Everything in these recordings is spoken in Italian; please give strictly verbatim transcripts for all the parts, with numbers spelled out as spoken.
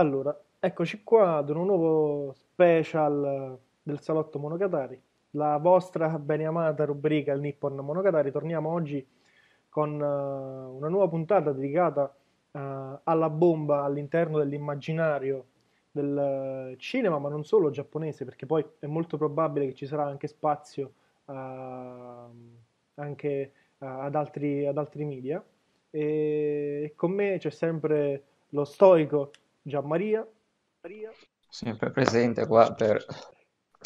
Allora, eccoci qua ad un nuovo special del Salotto Monogatari, la vostra beniamata rubrica il Nippon Monogatari. Torniamo oggi con uh, una nuova puntata dedicata uh, alla bomba all'interno dell'immaginario del uh, cinema, ma non solo giapponese, perché poi è molto probabile che ci sarà anche spazio uh, anche uh, ad, altri, ad altri media. E con me c'è sempre lo stoico Gianmaria. Sempre presente qua per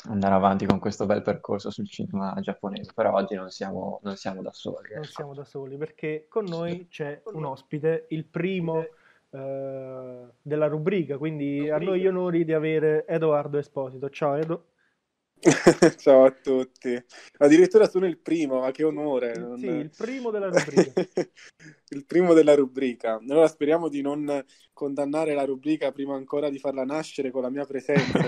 andare avanti con questo bel percorso sul cinema giapponese, però oggi non siamo, non siamo da soli. Eh. Non siamo da soli, perché con noi c'è un ospite, il primo eh, della rubrica, quindi a noi gli onori di avere Edoardo Esposito. Ciao Edo. Ciao a tutti, addirittura sono il primo, ma che onore. Non... Sì, il primo della rubrica. Il primo della rubrica. Allora speriamo di non condannare la rubrica prima ancora di farla nascere con la mia presenza.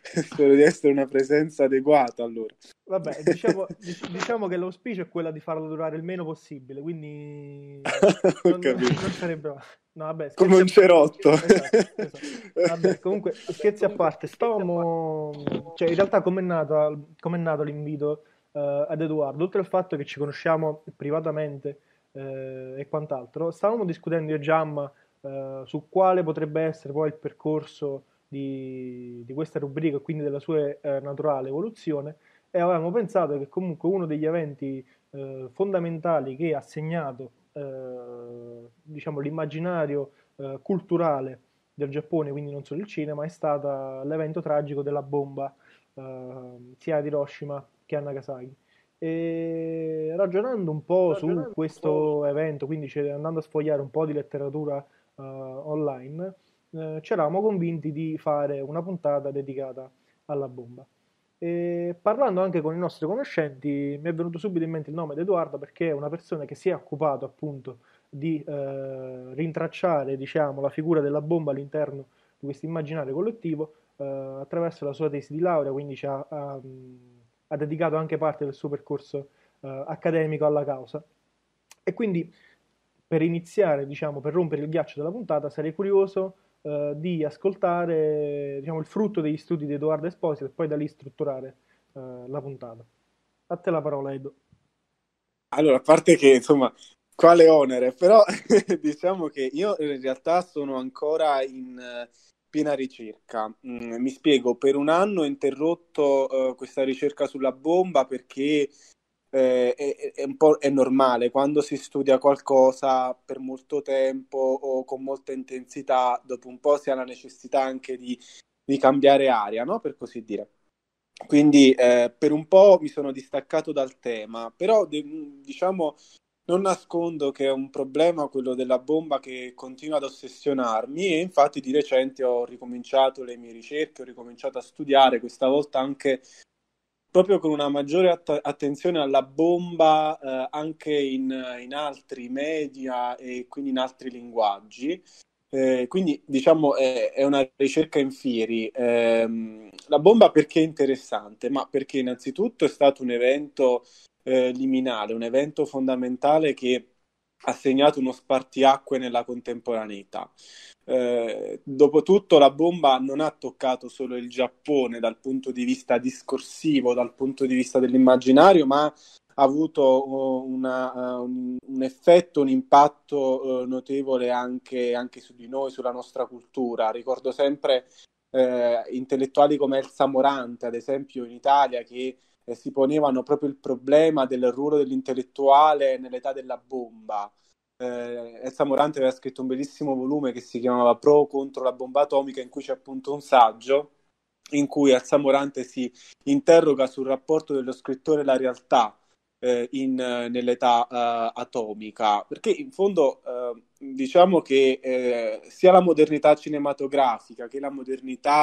Spero di essere una presenza adeguata, allora. Vabbè, diciamo, diciamo che l'auspicio è quello di farla durare il meno possibile, quindi non, non sarebbe... No, vabbè, come un cerotto. Esatto, esatto. Vabbè, comunque scherzi a parte, stavamo, cioè in realtà com'è nato, com'è nato l'invito eh, ad Edoardo, oltre al fatto che ci conosciamo privatamente eh, e quant'altro, stavamo discutendo io e Giamma eh, su quale potrebbe essere poi il percorso di, di questa rubrica, quindi della sua eh, naturale evoluzione, e avevamo pensato che comunque uno degli eventi eh, fondamentali che ha segnato Eh, diciamo l'immaginario eh, culturale del Giappone, quindi non solo il cinema, è stata l'evento tragico della bomba eh, sia ad Hiroshima che a Nagasaki. E ragionando un po' ragionando su questo po'... evento, quindi andando a sfogliare un po' di letteratura eh, online, eh, c'eravamo convinti di fare una puntata dedicata alla bomba. E parlando anche con i nostri conoscenti mi è venuto subito in mente il nome di Edoardo, perché è una persona che si è occupato appunto di eh, rintracciare, diciamo, la figura della bomba all'interno di questo immaginario collettivo eh, attraverso la sua tesi di laurea, quindi ci ha, ha, ha dedicato anche parte del suo percorso eh, accademico alla causa. E quindi per iniziare, diciamo, per rompere il ghiaccio della puntata, sarei curioso Uh, di ascoltare, diciamo, il frutto degli studi di Edoardo Esposito e poi da lì strutturare uh, la puntata. A te la parola, Edo. Allora, a parte che, insomma, quale onere, però diciamo che io in realtà sono ancora in uh, piena ricerca. Mm, mi spiego, per un anno ho interrotto uh, questa ricerca sulla bomba perché Eh, è, è un po' è normale, quando si studia qualcosa per molto tempo o con molta intensità, dopo un po' si ha la necessità anche di, di cambiare aria, no? Per così dire. Quindi eh, per un po' mi sono distaccato dal tema, però de- diciamo non nascondo che è un problema quello della bomba che continua ad ossessionarmi, e infatti di recente ho ricominciato le mie ricerche, ho ricominciato a studiare, questa volta anche proprio con una maggiore att- attenzione alla bomba eh, anche in, in altri media e quindi in altri linguaggi. Eh, quindi diciamo è, è una ricerca in fieri. Eh, la bomba perché è interessante? Ma perché innanzitutto è stato un evento eh, liminale, un evento fondamentale che ha segnato uno spartiacque nella contemporaneità. Eh, dopotutto la bomba non ha toccato solo il Giappone dal punto di vista discorsivo, dal punto di vista dell'immaginario, ma ha avuto una, un, un effetto, un impatto eh, notevole anche, anche su di noi, sulla nostra cultura. Ricordo sempre eh, intellettuali come Elsa Morante, ad esempio, in Italia, che Eh, si ponevano proprio il problema del ruolo dell'intellettuale nell'età della bomba. Eh, Elsa Morante aveva scritto un bellissimo volume che si chiamava Pro contro la bomba atomica, in cui c'è appunto un saggio in cui Elsa Morante si interroga sul rapporto dello scrittore e la realtà eh, in, nell'età eh, atomica, perché in fondo eh, diciamo che eh, sia la modernità cinematografica che la modernità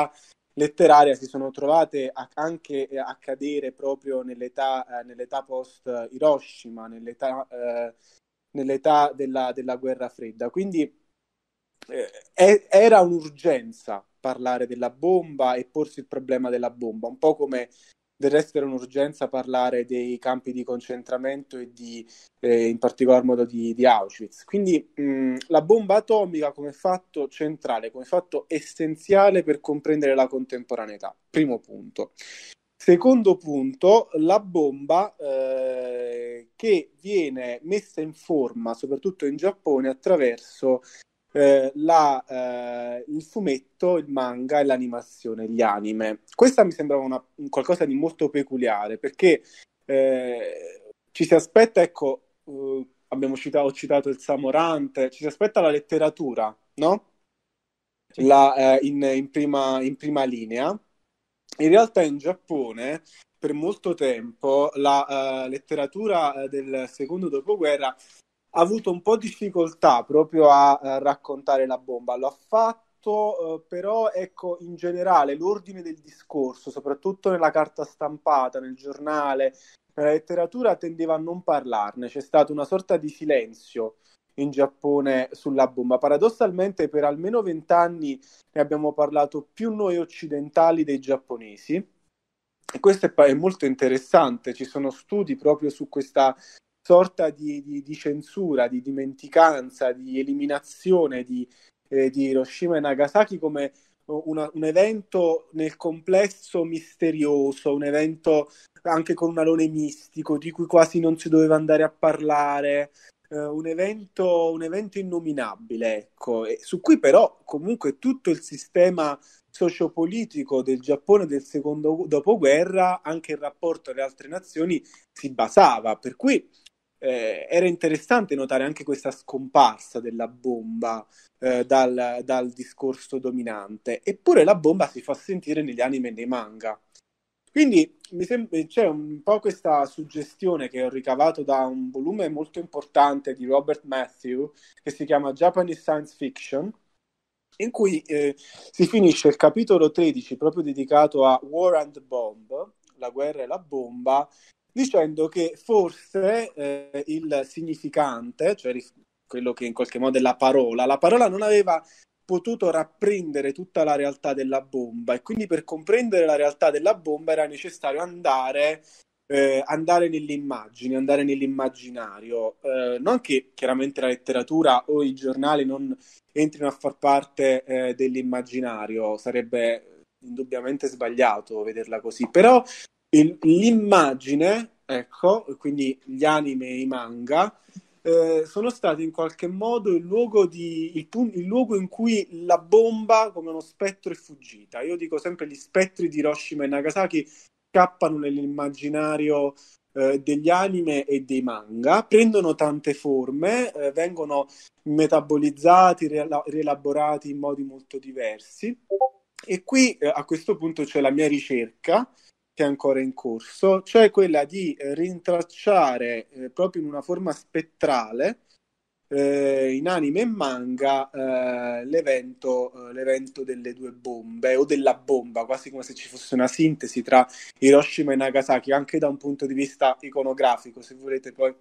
letteraria si sono trovate a, anche a cadere proprio nell'età, eh, nell'età post-Hiroshima, nell'età, eh, nell'età della, della guerra fredda. Quindi eh, è, era un'urgenza parlare della bomba e porsi il problema della bomba, un po' come Del resto era un'urgenza parlare dei campi di concentramento e di, eh, in particolar modo di, di Auschwitz. Quindi mh, la bomba atomica come fatto centrale, come fatto essenziale per comprendere la contemporaneità. Primo punto. Secondo punto, la bomba eh, che viene messa in forma, soprattutto in Giappone, attraverso Eh, la, eh, il fumetto, il manga e l'animazione, gli anime. Questa mi sembrava una, qualcosa di molto peculiare, perché eh, ci si aspetta, ecco, eh, abbiamo citato, ho citato Elsa Morante, ci si aspetta la letteratura, no? La, eh, in, in, prima, in prima linea. In realtà in Giappone per molto tempo la eh, letteratura del secondo dopoguerra ha avuto un po' difficoltà proprio a, a raccontare la bomba. Lo ha fatto, eh, però ecco, in generale l'ordine del discorso, soprattutto nella carta stampata, nel giornale, nella letteratura, tendeva a non parlarne. C'è stato una sorta di silenzio in Giappone sulla bomba. Paradossalmente per almeno vent'anni ne abbiamo parlato più noi occidentali dei giapponesi, e questo è, è molto interessante. Ci sono studi proprio su questa sorta di, di, di censura, di dimenticanza, di eliminazione di, eh, di Hiroshima e Nagasaki come una, un evento nel complesso misterioso, un evento anche con un alone mistico di cui quasi non si doveva andare a parlare, eh, un evento, un evento innominabile, ecco, e su cui però comunque tutto il sistema sociopolitico del Giappone del secondo dopoguerra, anche in rapporto alle altre nazioni, si basava, per cui Eh, era interessante notare anche questa scomparsa della bomba eh, dal, dal discorso dominante. Eppure la bomba si fa sentire negli anime e nei manga, quindi mi sembra c'è un po' questa suggestione che ho ricavato da un volume molto importante di Robert Matthew che si chiama Japanese Science Fiction, in cui eh, si finisce il capitolo tredici proprio dedicato a War and Bomb, la guerra e la bomba, dicendo che forse eh, il significante, cioè quello che in qualche modo è la parola, la parola non aveva potuto rapprendere tutta la realtà della bomba, e quindi per comprendere la realtà della bomba era necessario andare, eh, andare nelle immagini, andare nell'immaginario. Eh, non che chiaramente la letteratura o i giornali non entrino a far parte eh, dell'immaginario, sarebbe indubbiamente sbagliato vederla così, però l'immagine, ecco, quindi gli anime e i manga eh, sono stati in qualche modo il luogo, di, il, pun- il luogo in cui la bomba come uno spettro è fuggita. Io dico sempre: gli spettri di Hiroshima e Nagasaki scappano nell'immaginario eh, degli anime e dei manga, prendono tante forme, eh, vengono metabolizzati, riela- rielaborati in modi molto diversi, e qui eh, a questo punto c'è la mia ricerca, ancora in corso, cioè quella di eh, rintracciare eh, proprio in una forma spettrale eh, in anime e manga eh, l'evento, eh, l'evento delle due bombe o della bomba, quasi come se ci fosse una sintesi tra Hiroshima e Nagasaki, anche da un punto di vista iconografico. Se volete poi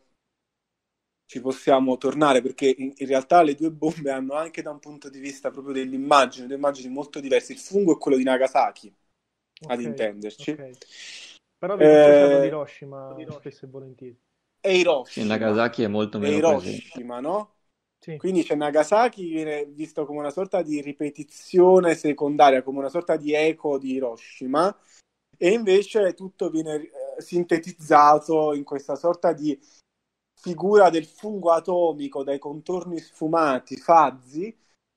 ci possiamo tornare, perché in, in realtà le due bombe hanno anche da un punto di vista proprio dell'immagine, due immagini molto diverse. Il fungo è quello di Nagasaki, ad okay, intenderci, okay. Però vi eh, di Hiroshima, Hiroshima spesso e volentieri, e Hiroshima in Nagasaki è molto meno Hiroshima, no? Sì. Quindi c'è Nagasaki viene visto come una sorta di ripetizione secondaria, come una sorta di eco di Hiroshima, e invece tutto viene eh, sintetizzato in questa sorta di figura del fungo atomico dai contorni sfumati, fazzi,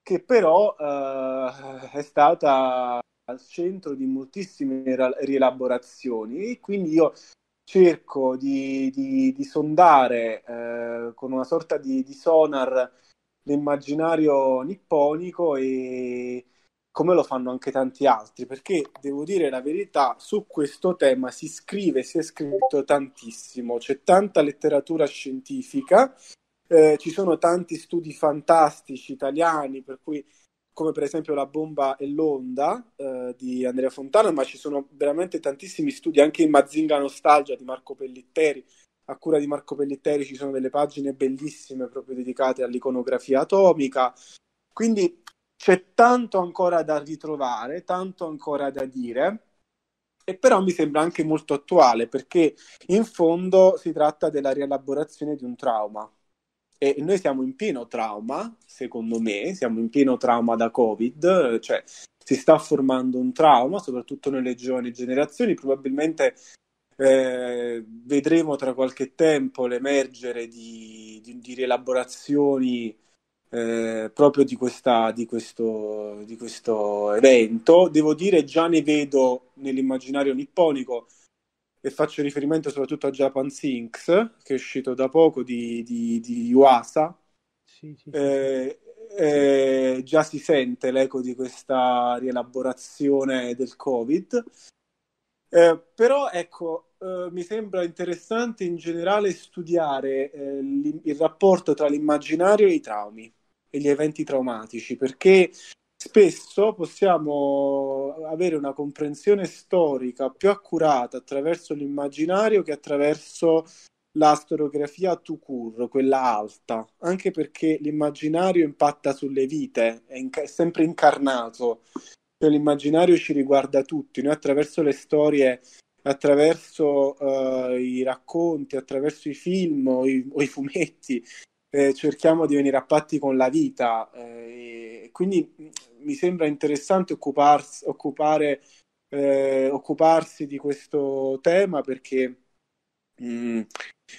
che però eh, è stata al centro di moltissime rielaborazioni. Quindi io cerco di, di, di sondare eh, con una sorta di, di sonar l'immaginario nipponico, e come lo fanno anche tanti altri, perché devo dire la verità, su questo tema si scrive, si è scritto tantissimo, c'è tanta letteratura scientifica, eh, ci sono tanti studi fantastici italiani, per cui come per esempio La bomba e l'onda eh, di Andrea Fontana, ma ci sono veramente tantissimi studi, anche in Mazinga Nostalgia di Marco Pellitteri, a cura di Marco Pellitteri ci sono delle pagine bellissime proprio dedicate all'iconografia atomica. Quindi c'è tanto ancora da ritrovare, tanto ancora da dire, e però mi sembra anche molto attuale, perché in fondo si tratta della rielaborazione di un trauma, e noi siamo in pieno trauma, secondo me, siamo in pieno trauma da Covid, cioè si sta formando un trauma, soprattutto nelle giovani generazioni, probabilmente eh, vedremo tra qualche tempo l'emergere di, di, di rielaborazioni Eh, proprio di questa di questo di questo evento. Devo dire, già ne vedo nell'immaginario nipponico, e faccio riferimento soprattutto a Japan Sinks, che è uscito da poco, di, di, di Yuasa. Sì, sì, sì. Eh, eh, già si sente l'eco di questa rielaborazione del Covid, eh, però ecco, Uh, mi sembra interessante in generale studiare eh, l- il rapporto tra l'immaginario e i traumi e gli eventi traumatici, perché spesso possiamo avere una comprensione storica più accurata attraverso l'immaginario che attraverso la storiografia tout court, quella alta, anche perché l'immaginario impatta sulle vite, è, inca- è sempre incarnato, cioè, l'immaginario ci riguarda tutti, noi attraverso le storie, attraverso uh, i racconti, attraverso i film o i, o i fumetti, eh, cerchiamo di venire a patti con la vita, eh, e quindi mi sembra interessante occuparsi, occupare, eh, occuparsi di questo tema, perché mh,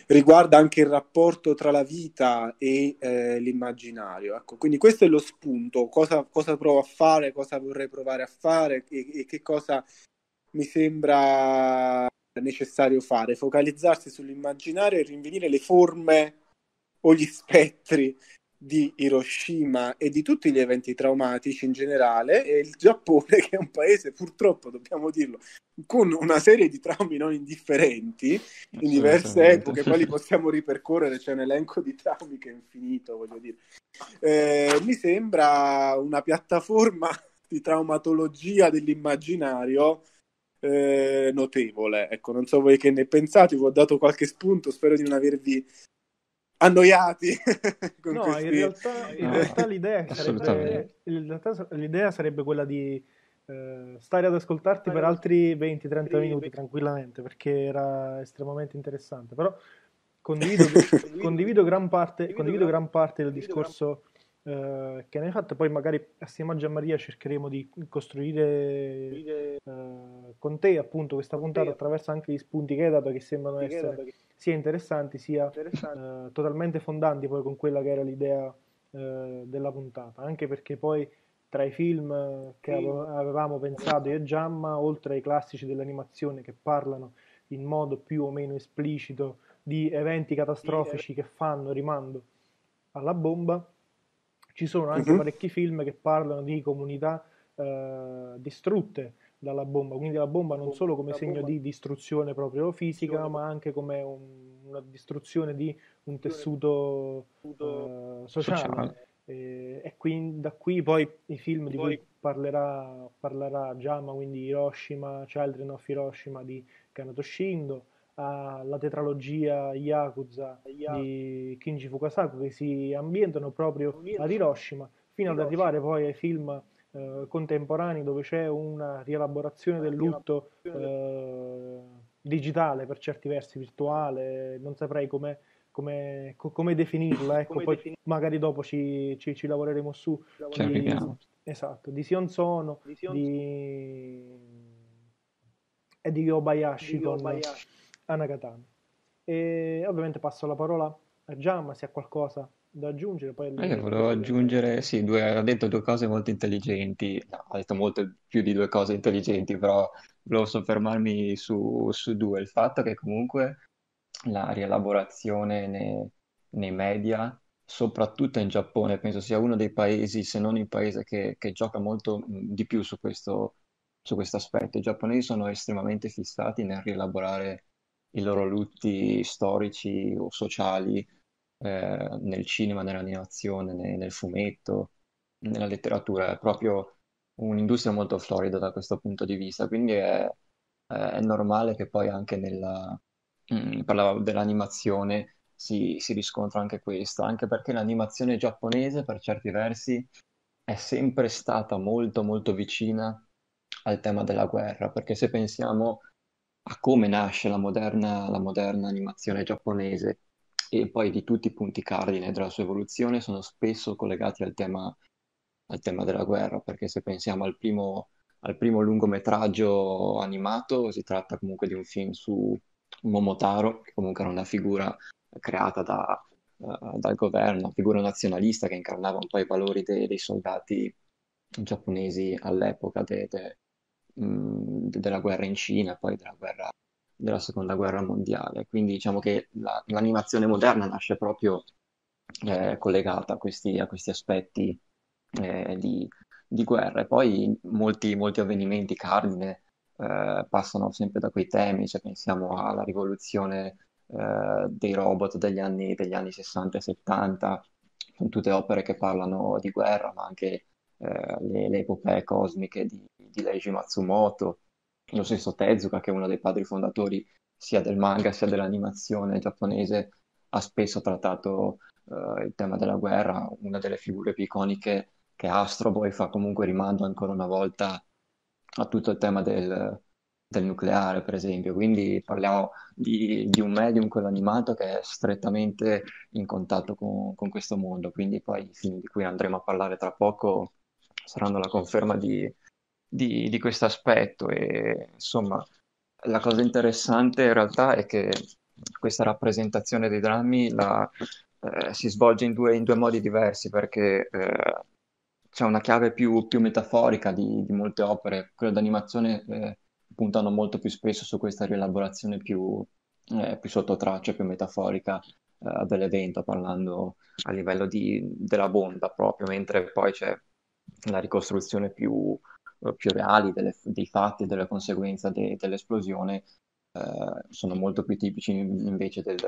riguarda anche il rapporto tra la vita e eh, l'immaginario, ecco. Quindi questo è lo spunto, cosa, cosa provo a fare, cosa vorrei provare a fare e, e che cosa mi sembra necessario fare, focalizzarsi sull'immaginario e rinvenire le forme o gli spettri di Hiroshima e di tutti gli eventi traumatici in generale, e il Giappone, che è un paese, purtroppo dobbiamo dirlo, con una serie di traumi non indifferenti in diverse epoche, poi li possiamo ripercorrere, c'è un elenco di traumi che è infinito, voglio dire, eh, mi sembra una piattaforma di traumatologia dell'immaginario Eh, notevole, ecco. Non so voi che ne pensate, vi ho dato qualche spunto, spero di non avervi annoiati. Con no, questi... in realtà, in no, realtà l'idea sarebbe, in realtà l'idea sarebbe quella di eh, stare ad ascoltarti per altri venti trenta minuti tranquillamente, perché era estremamente interessante, però condivido, condivido gran parte, condivido gran parte del discorso Uh, che ne hai fatto. Poi magari assieme a Gianmaria cercheremo di costruire uh, con te appunto questa puntata attraverso anche gli spunti che hai dato, che sembrano essere sia interessanti sia uh, totalmente fondanti poi con quella che era l'idea uh, della puntata, anche perché poi tra i film che avevamo pensato io e Giamma, oltre ai classici dell'animazione che parlano in modo più o meno esplicito di eventi catastrofici che fanno rimando alla bomba, ci sono anche uh-huh. parecchi film che parlano di comunità eh, distrutte dalla bomba, quindi la bomba non solo come segno di distruzione proprio fisica, ma anche come un, una distruzione di un tessuto eh, sociale, e, e quindi da qui poi i film di cui parlerà parlerà Giamma, quindi Hiroshima, Children of Hiroshima di Kaneto Shindo, alla tetralogia Yakuza di Kinji Fukasaku, che si ambientano proprio ad Hiroshima, fino ad arrivare poi ai film eh, contemporanei dove c'è una rielaborazione del lutto eh, digitale, per certi versi virtuale, non saprei come come come definirla, ecco, come poi defin- magari dopo ci, ci, ci lavoreremo su, ci arriviamo. Esatto, di Sion Sono di Sion di... e di Obayashi con Hanagatami. E ovviamente passo la parola a Giamma se ha qualcosa da aggiungere. Poi eh, volevo aggiungere, sì, due, ha detto due cose molto intelligenti, no, ha detto molto più di due cose intelligenti, però volevo soffermarmi su, su due. Il fatto che comunque la rielaborazione nei, nei media, soprattutto in Giappone, penso sia uno dei paesi, se non il paese, che, che gioca molto di più su questo, su questo aspetto. I giapponesi sono estremamente fissati nel rielaborare i loro lutti storici o sociali eh, nel cinema, nell'animazione, nel, nel fumetto, nella letteratura. È proprio un'industria molto florida da questo punto di vista, quindi è, è normale che poi anche nella mh, parlavo dell'animazione, si, si riscontra anche questo, anche perché l'animazione giapponese per certi versi è sempre stata molto molto vicina al tema della guerra, perché se pensiamo a come nasce la moderna, la moderna animazione giapponese e poi di tutti i punti cardine della sua evoluzione sono spesso collegati al tema, al tema della guerra, perché se pensiamo al primo, al primo lungometraggio animato, si tratta comunque di un film su Momotaro, che comunque era una figura creata da, uh, dal governo, una figura nazionalista che incarnava un po' i valori dei, dei soldati giapponesi all'epoca de, de, mh, de, della guerra in Cina, poi della guerra, della seconda guerra mondiale. Quindi diciamo che la, l'animazione moderna nasce proprio eh, collegata a questi, a questi aspetti eh, di, di guerra. E poi molti, molti avvenimenti cardine eh, passano sempre da quei temi, cioè pensiamo alla rivoluzione eh, dei robot degli anni, degli anni sessanta e settanta, sono tutte opere che parlano di guerra, ma anche Eh, le, le epopee cosmiche di, di Leiji Matsumoto, lo stesso Tezuka, che è uno dei padri fondatori sia del manga sia dell'animazione giapponese, ha spesso trattato eh, il tema della guerra. Una delle figure più iconiche che Astro Boy fa comunque rimando ancora una volta a tutto il tema del, del nucleare, per esempio. Quindi parliamo di, di un medium, quello animato, che è strettamente in contatto con, con questo mondo. Quindi poi i film di cui andremo a parlare tra poco saranno la conferma di, di, di questo aspetto. E insomma, la cosa interessante in realtà è che questa rappresentazione dei drammi la, eh, si svolge in due, in due modi diversi, perché eh, c'è una chiave più, più metaforica di, di molte opere. Quelle d'animazione eh, puntano molto più spesso su questa rielaborazione più, eh, più sottotraccia, più metaforica eh, dell'evento, parlando a livello di, della bomba proprio, mentre poi c'è la ricostruzione più, più reali delle, dei fatti e delle conseguenze de, dell'esplosione eh, sono molto più tipici invece del,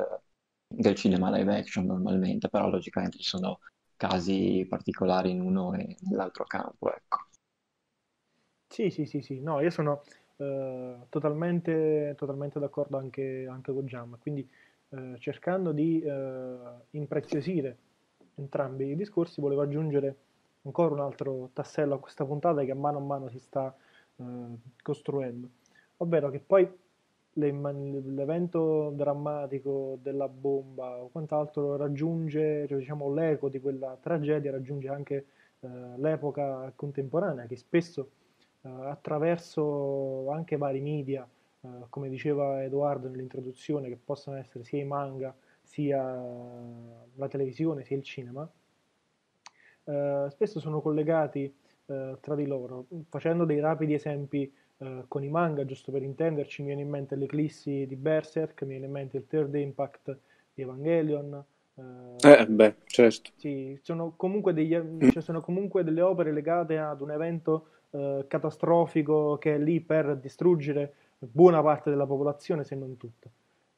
del cinema live action normalmente, però logicamente ci sono casi particolari in uno e nell'altro campo, ecco. Sì, sì, sì, sì. No, io sono eh, totalmente, totalmente d'accordo anche, anche con Giamma, quindi eh, cercando di eh, impreziosire entrambi i discorsi, volevo aggiungere ancora un altro tassello a questa puntata che a mano a mano si sta eh, costruendo, ovvero che poi le, l'evento drammatico della bomba o quant'altro raggiunge, cioè, diciamo, l'eco di quella tragedia raggiunge anche eh, l'epoca contemporanea, che spesso eh, attraverso anche vari media, eh, come diceva Edoardo nell'introduzione, che possono essere sia i manga, sia la televisione, sia il cinema, Uh, spesso sono collegati uh, tra di loro. Facendo dei rapidi esempi uh, con i manga, giusto per intenderci, mi viene in mente l'Eclissi di Berserk, mi viene in mente il Third Impact di Evangelion. Uh, eh beh, certo. Sì, sono comunque, degli, cioè, sono comunque delle opere legate ad un evento uh, catastrofico che è lì per distruggere buona parte della popolazione, se non tutta.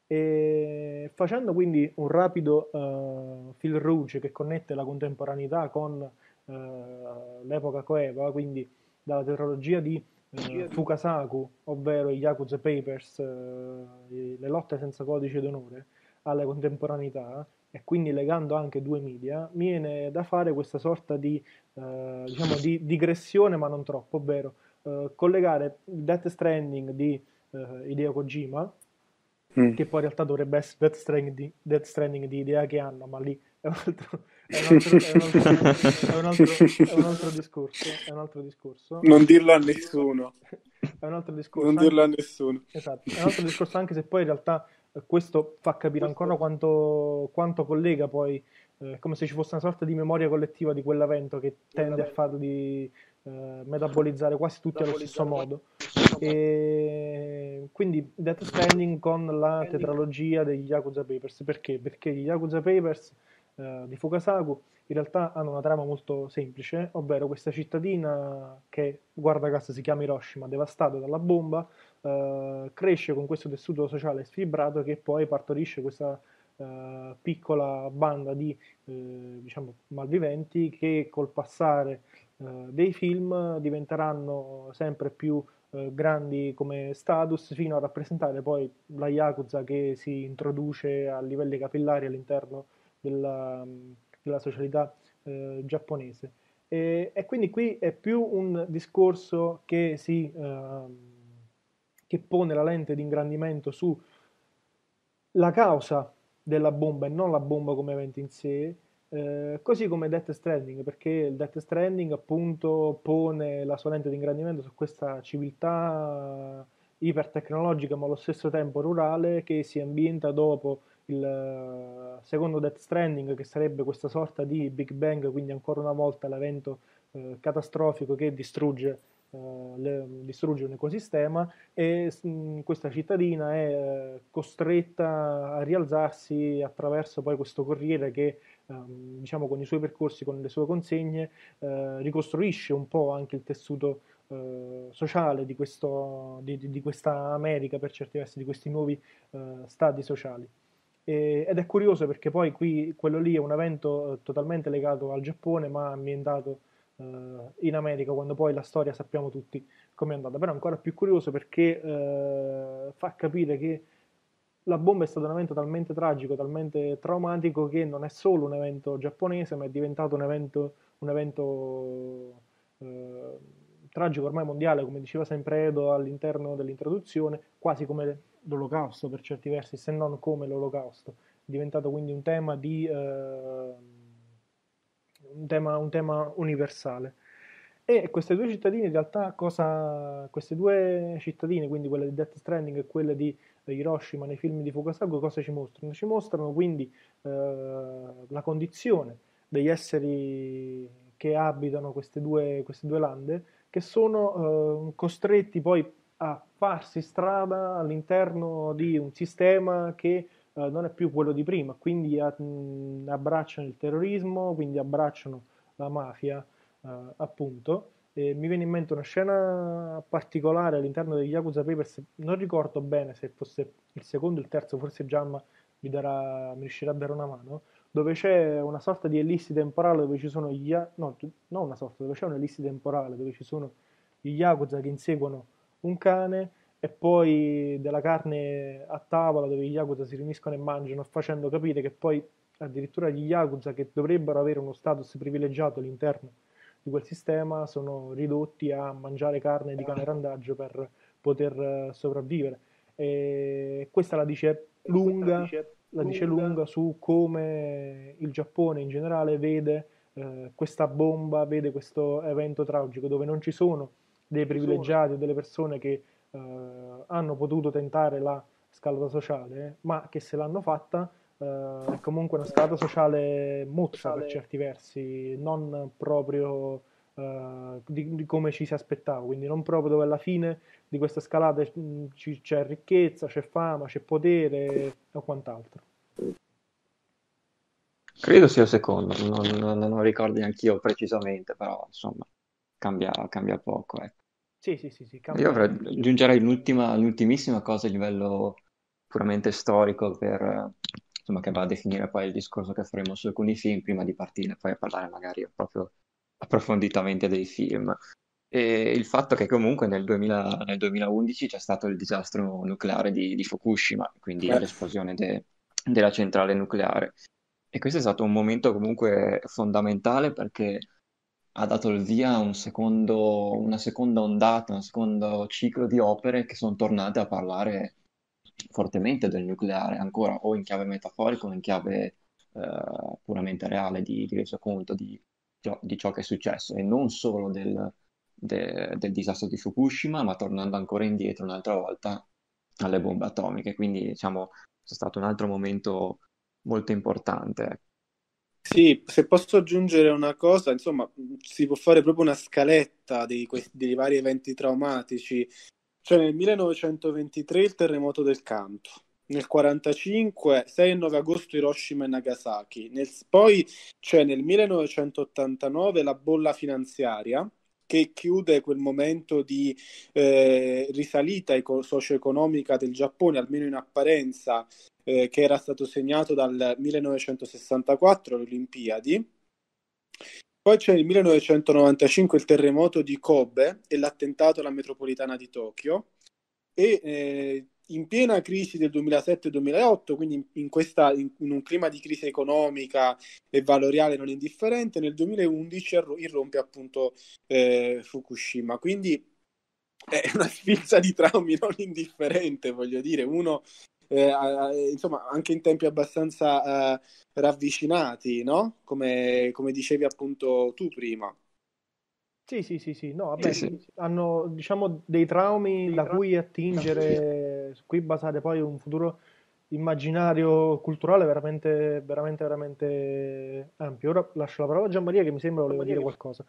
E facendo quindi un rapido uh, fil rouge che connette la contemporaneità con uh, l'epoca coeva, quindi dalla tetralogia di uh, Fukasaku, ovvero i Yakuza Papers, uh, le lotte senza codice d'onore, alla contemporaneità, e quindi legando anche due media, viene da fare questa sorta di, uh, diciamo di digressione, ma non troppo, ovvero uh, collegare il Death Stranding di uh, Hideo Kojima, che poi in realtà dovrebbe essere Death Stranding di, Death Stranding di Hideaki Anno, ma lì è un altro discorso. Non dirlo a nessuno. È un altro discorso. Non dirlo anche, a nessuno. Esatto, è un altro discorso, anche se poi in realtà questo fa capire ancora quanto, quanto collega poi, eh, come se ci fosse una sorta di memoria collettiva di quell'evento che tende a farli eh, metabolizzare quasi tutti allo stesso modo. E quindi Death Stranding con la tetralogia degli Yakuza Papers, perché? Perché gli Yakuza Papers eh, di Fukasaku in realtà hanno una trama molto semplice, ovvero questa cittadina che, guarda caso, si chiama Hiroshima, devastata dalla bomba, eh, cresce con questo tessuto sociale sfibrato che poi partorisce questa eh, piccola banda di eh, diciamo malviventi che col passare eh, dei film diventeranno sempre più Eh, grandi come status, fino a rappresentare poi la Yakuza che si introduce a livelli capillari all'interno della, della socialità eh, giapponese. E, e quindi qui è più un discorso che si uh, che pone la lente di ingrandimento su la causa della bomba e non la bomba come evento in sé, eh, così come Death Stranding, perché il Death Stranding appunto pone la sua lente di ingrandimento su questa civiltà ipertecnologica ma allo stesso tempo rurale che si ambienta dopo il secondo Death Stranding, che sarebbe questa sorta di Big Bang, quindi ancora una volta l'evento eh, catastrofico che distrugge Uh, le, distrugge un ecosistema, e mh, questa cittadina è uh, costretta a rialzarsi attraverso poi questo corriere che um, diciamo con i suoi percorsi, con le sue consegne uh, ricostruisce un po' anche il tessuto uh, sociale di, questo, di, di, di questa America, per certi versi, di questi nuovi uh, stati sociali. E, ed è curioso perché poi qui quello lì è un evento totalmente legato al Giappone ma ambientato in America, quando poi la storia sappiamo tutti com'è andata. Però è ancora più curioso perché eh, fa capire che la bomba è stato un evento talmente tragico, talmente traumatico, che non è solo un evento giapponese ma è diventato un evento, un evento eh, tragico ormai mondiale, come diceva sempre Edo all'interno dell'introduzione, quasi come l'Olocausto per certi versi, se non come l'Olocausto. È diventato quindi un tema di eh, Un tema, un tema universale. E queste due cittadine in realtà cosa, queste due cittadine, quindi quella di Death Stranding e quella di Hiroshima nei film di Fukasaku, cosa ci mostrano? Ci mostrano quindi eh, la condizione degli esseri che abitano queste due, queste due lande, che sono eh, costretti poi a farsi strada all'interno di un sistema che Uh, non è più quello di prima, quindi a, mh, abbracciano il terrorismo, quindi abbracciano la mafia, uh, appunto. E mi viene in mente una scena particolare all'interno degli Yakuza Papers, non ricordo bene se fosse il secondo o il terzo, forse Gianma mi, darà, mi riuscirà a dare una mano, dove c'è una sorta di ellissi temporale dove ci sono gli no, non una sorta, dove c'è un'ellissi temporale dove ci sono gli Yakuza che inseguono un cane, e poi della carne a tavola dove gli Yakuza si riuniscono e mangiano, facendo capire che poi addirittura gli Yakuza, che dovrebbero avere uno status privilegiato all'interno di quel sistema, sono ridotti a mangiare carne di cane randaggio per poter sopravvivere. E questa la dice lunga, la dice lunga. La dice lunga su come il Giappone in generale vede eh, questa bomba, vede questo evento tragico, dove non ci sono dei privilegiati o delle persone che Uh, hanno potuto tentare la scalata sociale, eh, ma che se l'hanno fatta uh, è comunque una scalata sociale mozza per certi versi, non proprio uh, di, di come ci si aspettava, quindi non proprio dove alla fine di questa scalata c- c'è ricchezza, c'è fama, c'è potere o quant'altro. Credo sia il secondo, non, non, non ricordo neanch'io precisamente, però insomma cambia, cambia poco, ecco. Sì, sì, sì, sì, io aggiungerei l'ultima, l'ultimissima cosa a livello puramente storico, per, insomma, che va a definire poi il discorso che faremo su alcuni film prima di partire, poi a parlare magari proprio approfonditamente dei film. E il fatto che comunque nel, duemila, nel duemilaundici c'è stato il disastro nucleare di, di Fukushima, quindi eh. l'esplosione de, della centrale nucleare. E questo è stato un momento comunque fondamentale, perché ha dato il via a un secondo, una seconda ondata, un secondo ciclo di opere che sono tornate a parlare fortemente del nucleare, ancora o in chiave metaforica o in chiave eh, puramente reale, di, di reso conto di, di ciò che è successo, e non solo del, de, del disastro di Fukushima, ma tornando ancora indietro un'altra volta alle bombe atomiche. Quindi diciamo c'è stato un altro momento molto importante. Sì, se posso aggiungere una cosa, insomma, si può fare proprio una scaletta di questi, dei vari eventi traumatici. Cioè nel millenovecentoventitré il terremoto del Kanto, nel quarantacinque, sei e nove agosto Hiroshima e Nagasaki, nel, poi c'è nel millenovecentottantanove la bolla finanziaria, che chiude quel momento di eh, risalita eco- socio-economica del Giappone, almeno in apparenza, eh, che era stato segnato dal millenovecentosessantaquattro, alle Olimpiadi. Poi c'è il millenovecentonovantacinque il terremoto di Kobe e l'attentato alla metropolitana di Tokyo, e eh, in piena crisi del duemilasette duemilaotto, quindi in, questa, in, in un clima di crisi economica e valoriale non indifferente, nel duemilaundici irrompe appunto eh, Fukushima. Quindi è una sfilza di traumi non indifferente, voglio dire, uno eh, insomma anche in tempi abbastanza eh, ravvicinati, no? Come, come dicevi appunto tu prima. Sì, sì, sì, sì, no, vabbè, eh sì. Hanno, diciamo, dei traumi da cui attingere, su cui basare poi un futuro immaginario culturale veramente, veramente, veramente ampio. Ora lascio la parola a Gianmaria, che mi sembra voleva dire qualcosa.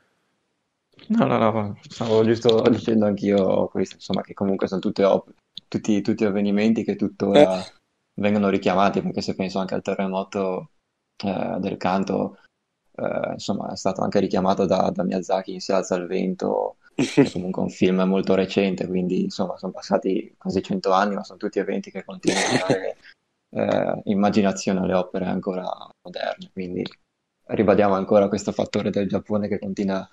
No, no, no, stavo giusto dicendo anch'io questo, insomma, che comunque sono tutte op- tutti, tutti avvenimenti che tuttora eh. vengono richiamati, perché se penso anche al terremoto eh, del Kanto, Uh, insomma è stato anche richiamato da, da Miyazaki in Si alza il vento, che è comunque un film molto recente, quindi insomma sono passati quasi cento anni, ma sono tutti eventi che continuano a dare eh, immaginazione alle opere ancora moderne, quindi ribadiamo ancora questo fattore del Giappone che continua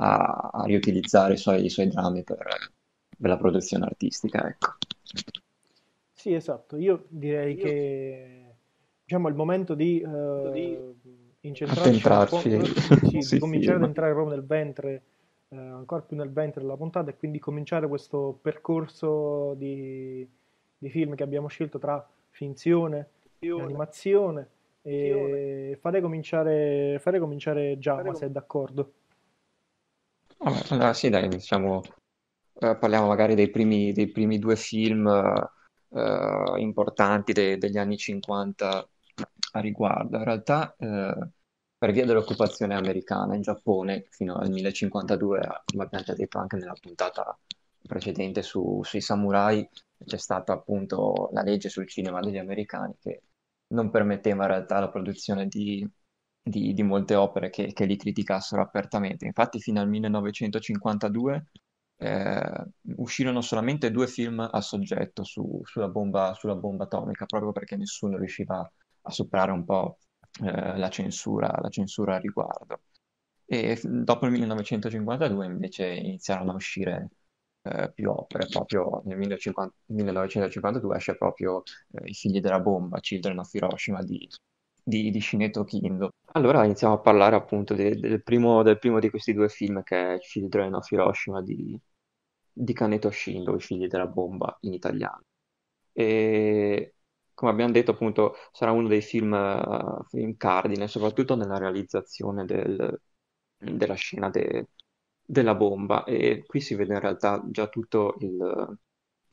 a, a riutilizzare i suoi, i suoi drammi per, per la produzione artistica, ecco. Sì, esatto, io direi io... che diciamo è il momento di... Uh... di... incentrarci un po', sì, sì, cominciare sì, ad entrare proprio nel ventre, eh, ancora più nel ventre della puntata, e quindi cominciare questo percorso di, di film che abbiamo scelto tra finzione, finzione. E animazione, finzione. E farei cominciare, farei cominciare Giamma, farei... se è d'accordo. Allora sì, dai, diciamo eh, parliamo magari dei primi, dei primi due film eh, importanti de, degli anni cinquanta a riguardo. In realtà eh, per via dell'occupazione americana in Giappone fino al mille cinquantadue, come abbiamo già detto anche nella puntata precedente su, sui samurai, c'è stata appunto la legge sul cinema degli americani che non permetteva in realtà la produzione di, di, di molte opere che, che li criticassero apertamente. Infatti fino al millenovecentocinquantadue eh, uscirono solamente due film a soggetto su, sulla, bomba, sulla bomba atomica, proprio perché nessuno riusciva a a superare un po' eh, la censura la censura al riguardo. E f- dopo il millenovecentocinquantadue invece iniziarono a uscire eh, più opere. Proprio nel millenovecentocinquantadue esce proprio eh, I figli della bomba, Children of Hiroshima di, di, di Shineto Kindo. Allora iniziamo a parlare appunto de- del, primo, del primo di questi due film, che è Children of Hiroshima di, di Kaneto Shindo, I figli della bomba in italiano. E... come abbiamo detto appunto sarà uno dei film, uh, film cardine, soprattutto nella realizzazione del, della scena de, della bomba, e qui si vede in realtà già tutto il,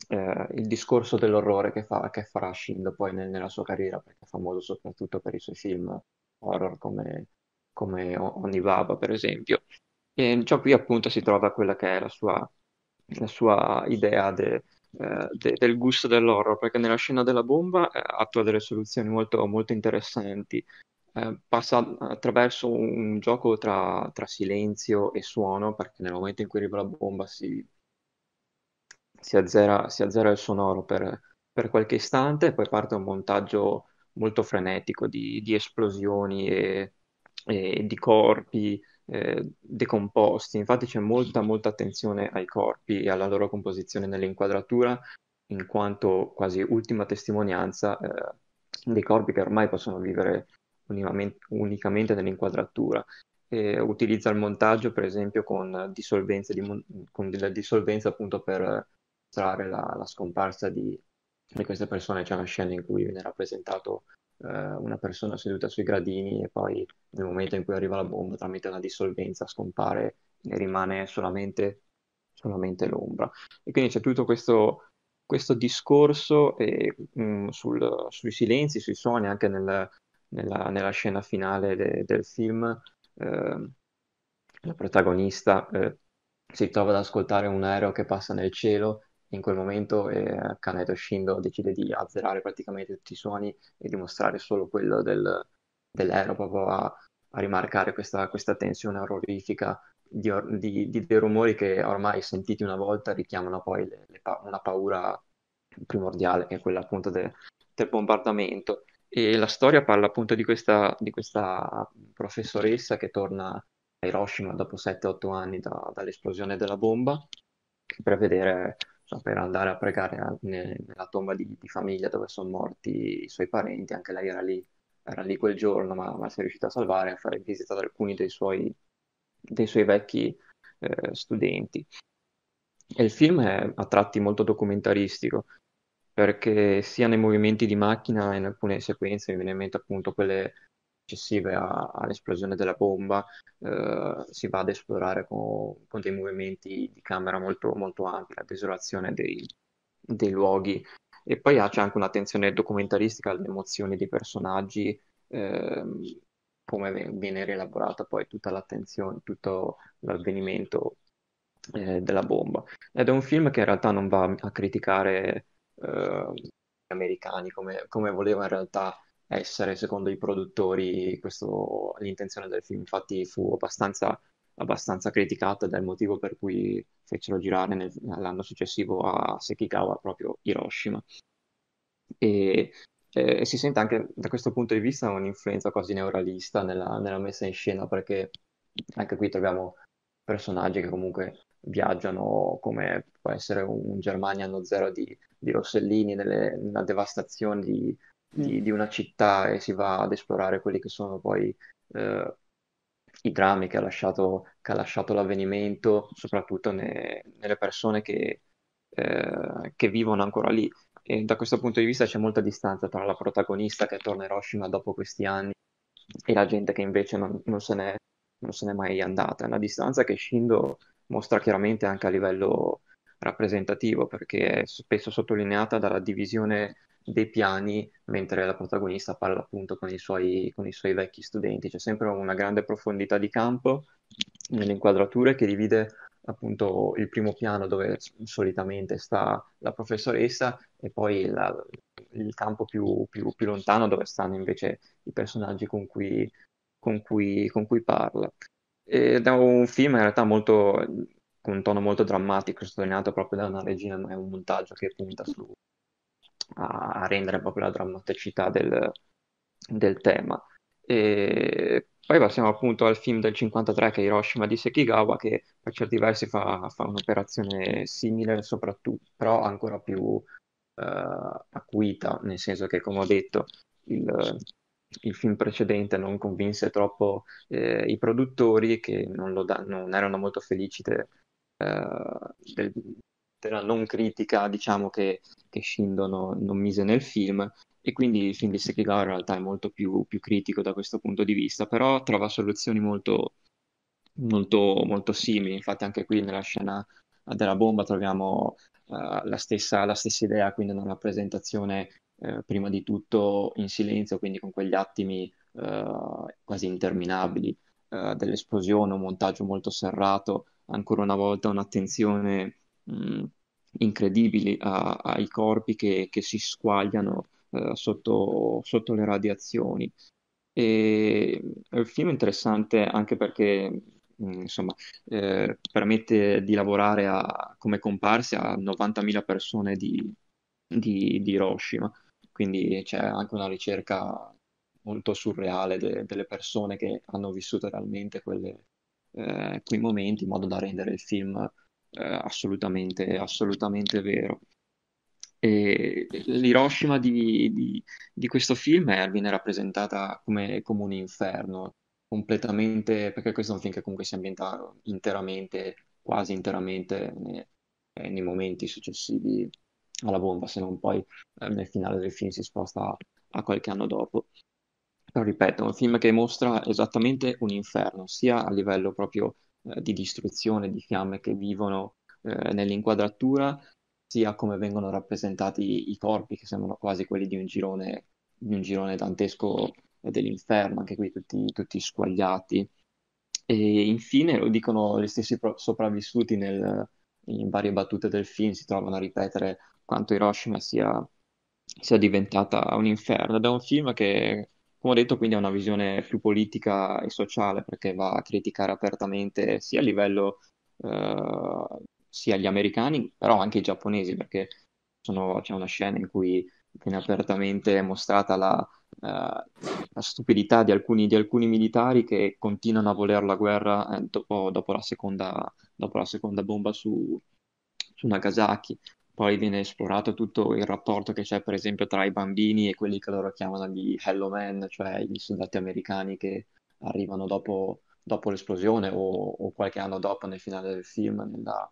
eh, il discorso dell'orrore che, fa, che farà Shindo poi nel, nella sua carriera, perché è famoso soprattutto per i suoi film horror come, come Onibaba per esempio, e già qui appunto si trova quella che è la sua, la sua idea de, De, del gusto dell'horror, perché nella scena della bomba eh, attua delle soluzioni molto, molto interessanti, eh, passa attraverso un, un gioco tra, tra silenzio e suono, perché nel momento in cui arriva la bomba si, si, azzera, si azzera il sonoro per, per qualche istante, e poi parte un montaggio molto frenetico di, di esplosioni e, e di corpi Eh, decomposti. Infatti c'è molta molta attenzione ai corpi e alla loro composizione nell'inquadratura, in quanto quasi ultima testimonianza eh, dei corpi che ormai possono vivere univamente, unicamente nell'inquadratura. E utilizza il montaggio per esempio con dissolvenza, di, con della dissolvenza appunto per mostrare la, la scomparsa di, di queste persone. C'è una scena in cui viene rappresentato una persona seduta sui gradini, e poi nel momento in cui arriva la bomba tramite una dissolvenza scompare e rimane solamente, solamente l'ombra. E quindi c'è tutto questo, questo discorso e, mh, sul, sui silenzi, sui suoni, anche nel, nella, nella scena finale de, del film eh, la protagonista eh, si trova ad ascoltare un aereo che passa nel cielo. In quel momento eh, Kaneto Shindo decide di azzerare praticamente tutti i suoni e di mostrare solo quello del, dell'aereo, proprio a, a rimarcare questa, questa tensione orrorifica di, or- di, di dei rumori che ormai sentiti una volta richiamano poi le, le pa- una paura primordiale, che è quella appunto de- del bombardamento. E la storia parla appunto di questa, di questa professoressa che torna a Hiroshima dopo sette otto anni da, dall'esplosione della bomba per vedere cioè, per andare a pregare a- ne- nella tomba di, di famiglia dove sono morti i suoi parenti. Anche lei era lì, era lì quel giorno, ma, ma si è riuscita a salvare e a fare visita ad alcuni dei suoi, dei suoi vecchi eh, studenti. E il film è a tratti molto documentaristico, perché sia nei movimenti di macchina, in alcune sequenze, mi viene in mente appunto quelle successive a- all'esplosione della bomba, eh, si va ad esplorare con, con dei movimenti di camera molto, molto ampi, la desolazione dei, dei luoghi. E poi ha- c'è anche un'attenzione documentaristica alle emozioni dei personaggi, ehm, come ve- viene rielaborata poi tutta l'attenzione, tutto l'avvenimento eh, della bomba. Ed è un film che in realtà non va a criticare eh, gli americani come, come voleva in realtà essere, secondo i produttori, questo, l'intenzione del film. Infatti fu abbastanza, abbastanza criticata ed è il motivo per cui fecero girare nel- l'anno successivo a Sekigawa proprio Hiroshima. E, eh, si sente anche da questo punto di vista un'influenza quasi neuralista nella, nella messa in scena, perché anche qui troviamo personaggi che comunque viaggiano, come può essere un, un Germania anno zero di, di Rossellini, nelle- nella devastazione di, Mm. di- di una città, e si va ad esplorare quelli che sono poi eh, i drammi che ha lasciato, che ha lasciato l'avvenimento, soprattutto ne- nelle persone che, eh, che vivono ancora lì. E da questo punto di vista c'è molta distanza tra la protagonista che torna a Hiroshima dopo questi anni e la gente che invece non, non se n'è, non se n'è mai andata. È una distanza che Shindo mostra chiaramente anche a livello rappresentativo, perché è spesso sottolineata dalla divisione dei piani mentre la protagonista parla appunto con i suoi, con i suoi vecchi studenti. C'è sempre una grande profondità di campo nelle inquadrature che divide appunto il primo piano dove s- solitamente sta la professoressa e poi la- il campo più, più- più lontano dove stanno invece i personaggi con cui, con cui- con cui parla. Ed è un film in realtà molto, con un tono molto drammatico, sottolineato proprio da una regina, ma è un montaggio che punta su, a, a rendere proprio la drammaticità del, del tema. E poi passiamo appunto al film del cinquantatré, che è Hiroshima di Sekigawa, che per certi versi fa, fa un'operazione simile, soprattutto, però ancora più eh, acuita, nel senso che, come ho detto, il, il film precedente non convinse troppo eh, i produttori, che non, lo da- non erano molto felici de- eh, del- della non critica, diciamo, che, che Shindo no- non mise nel film, e quindi il film di Sekigawa in realtà è molto più, più critico da questo punto di vista, però trova soluzioni molto, molto, molto simili. Infatti anche qui nella scena della bomba troviamo eh, la stessa, la stessa idea, quindi una rappresentazione eh, prima di tutto in silenzio, quindi con quegli attimi eh, quasi interminabili eh, dell'esplosione, un montaggio molto serrato, ancora una volta un'attenzione mh, incredibili a- ai corpi che, che si squagliano eh, sotto, sotto le radiazioni. E è un film interessante anche perché, mh, insomma, eh, permette di lavorare a- come comparse a novantamila persone di, di- di Hiroshima, quindi c'è anche una ricerca molto surreale de- delle persone che hanno vissuto realmente quelle, eh, quei momenti, in modo da rendere il film eh, assolutamente, assolutamente vero. E l'Hiroshima di, di- di questo film è- viene rappresentata come, come un inferno, completamente, perché questo è un film che comunque si ambienta interamente, quasi interamente, ne- eh, nei momenti successivi alla bomba, se non poi eh, nel finale del film si sposta a qualche anno dopo. Però ripeto, è un film che mostra esattamente un inferno, sia a livello proprio eh, di distruzione, di fiamme che vivono eh, nell'inquadratura, sia come vengono rappresentati i corpi, che sembrano quasi quelli di un girone, di un girone dantesco dell'inferno, anche qui tutti, tutti squagliati. E infine lo dicono gli stessi pro- sopravvissuti nel- in varie battute del film, si trovano a ripetere quanto Hiroshima sia, sia diventata un inferno. Ed è un film che, come ho detto, quindi ha una visione più politica e sociale, perché va a criticare apertamente sia a livello, eh, sia gli americani, però anche i giapponesi, perché sono- c'è una scena in cui viene apertamente mostrata la eh, la stupidità di alcuni, di alcuni militari che continuano a voler la guerra eh, dopo, dopo la seconda, dopo la seconda bomba su, su Nagasaki. Poi viene esplorato tutto il rapporto che c'è, per esempio, tra i bambini e quelli che loro chiamano gli Hello Men, cioè gli soldati americani che arrivano dopo, dopo l'esplosione o, o qualche anno dopo nel finale del film, nella,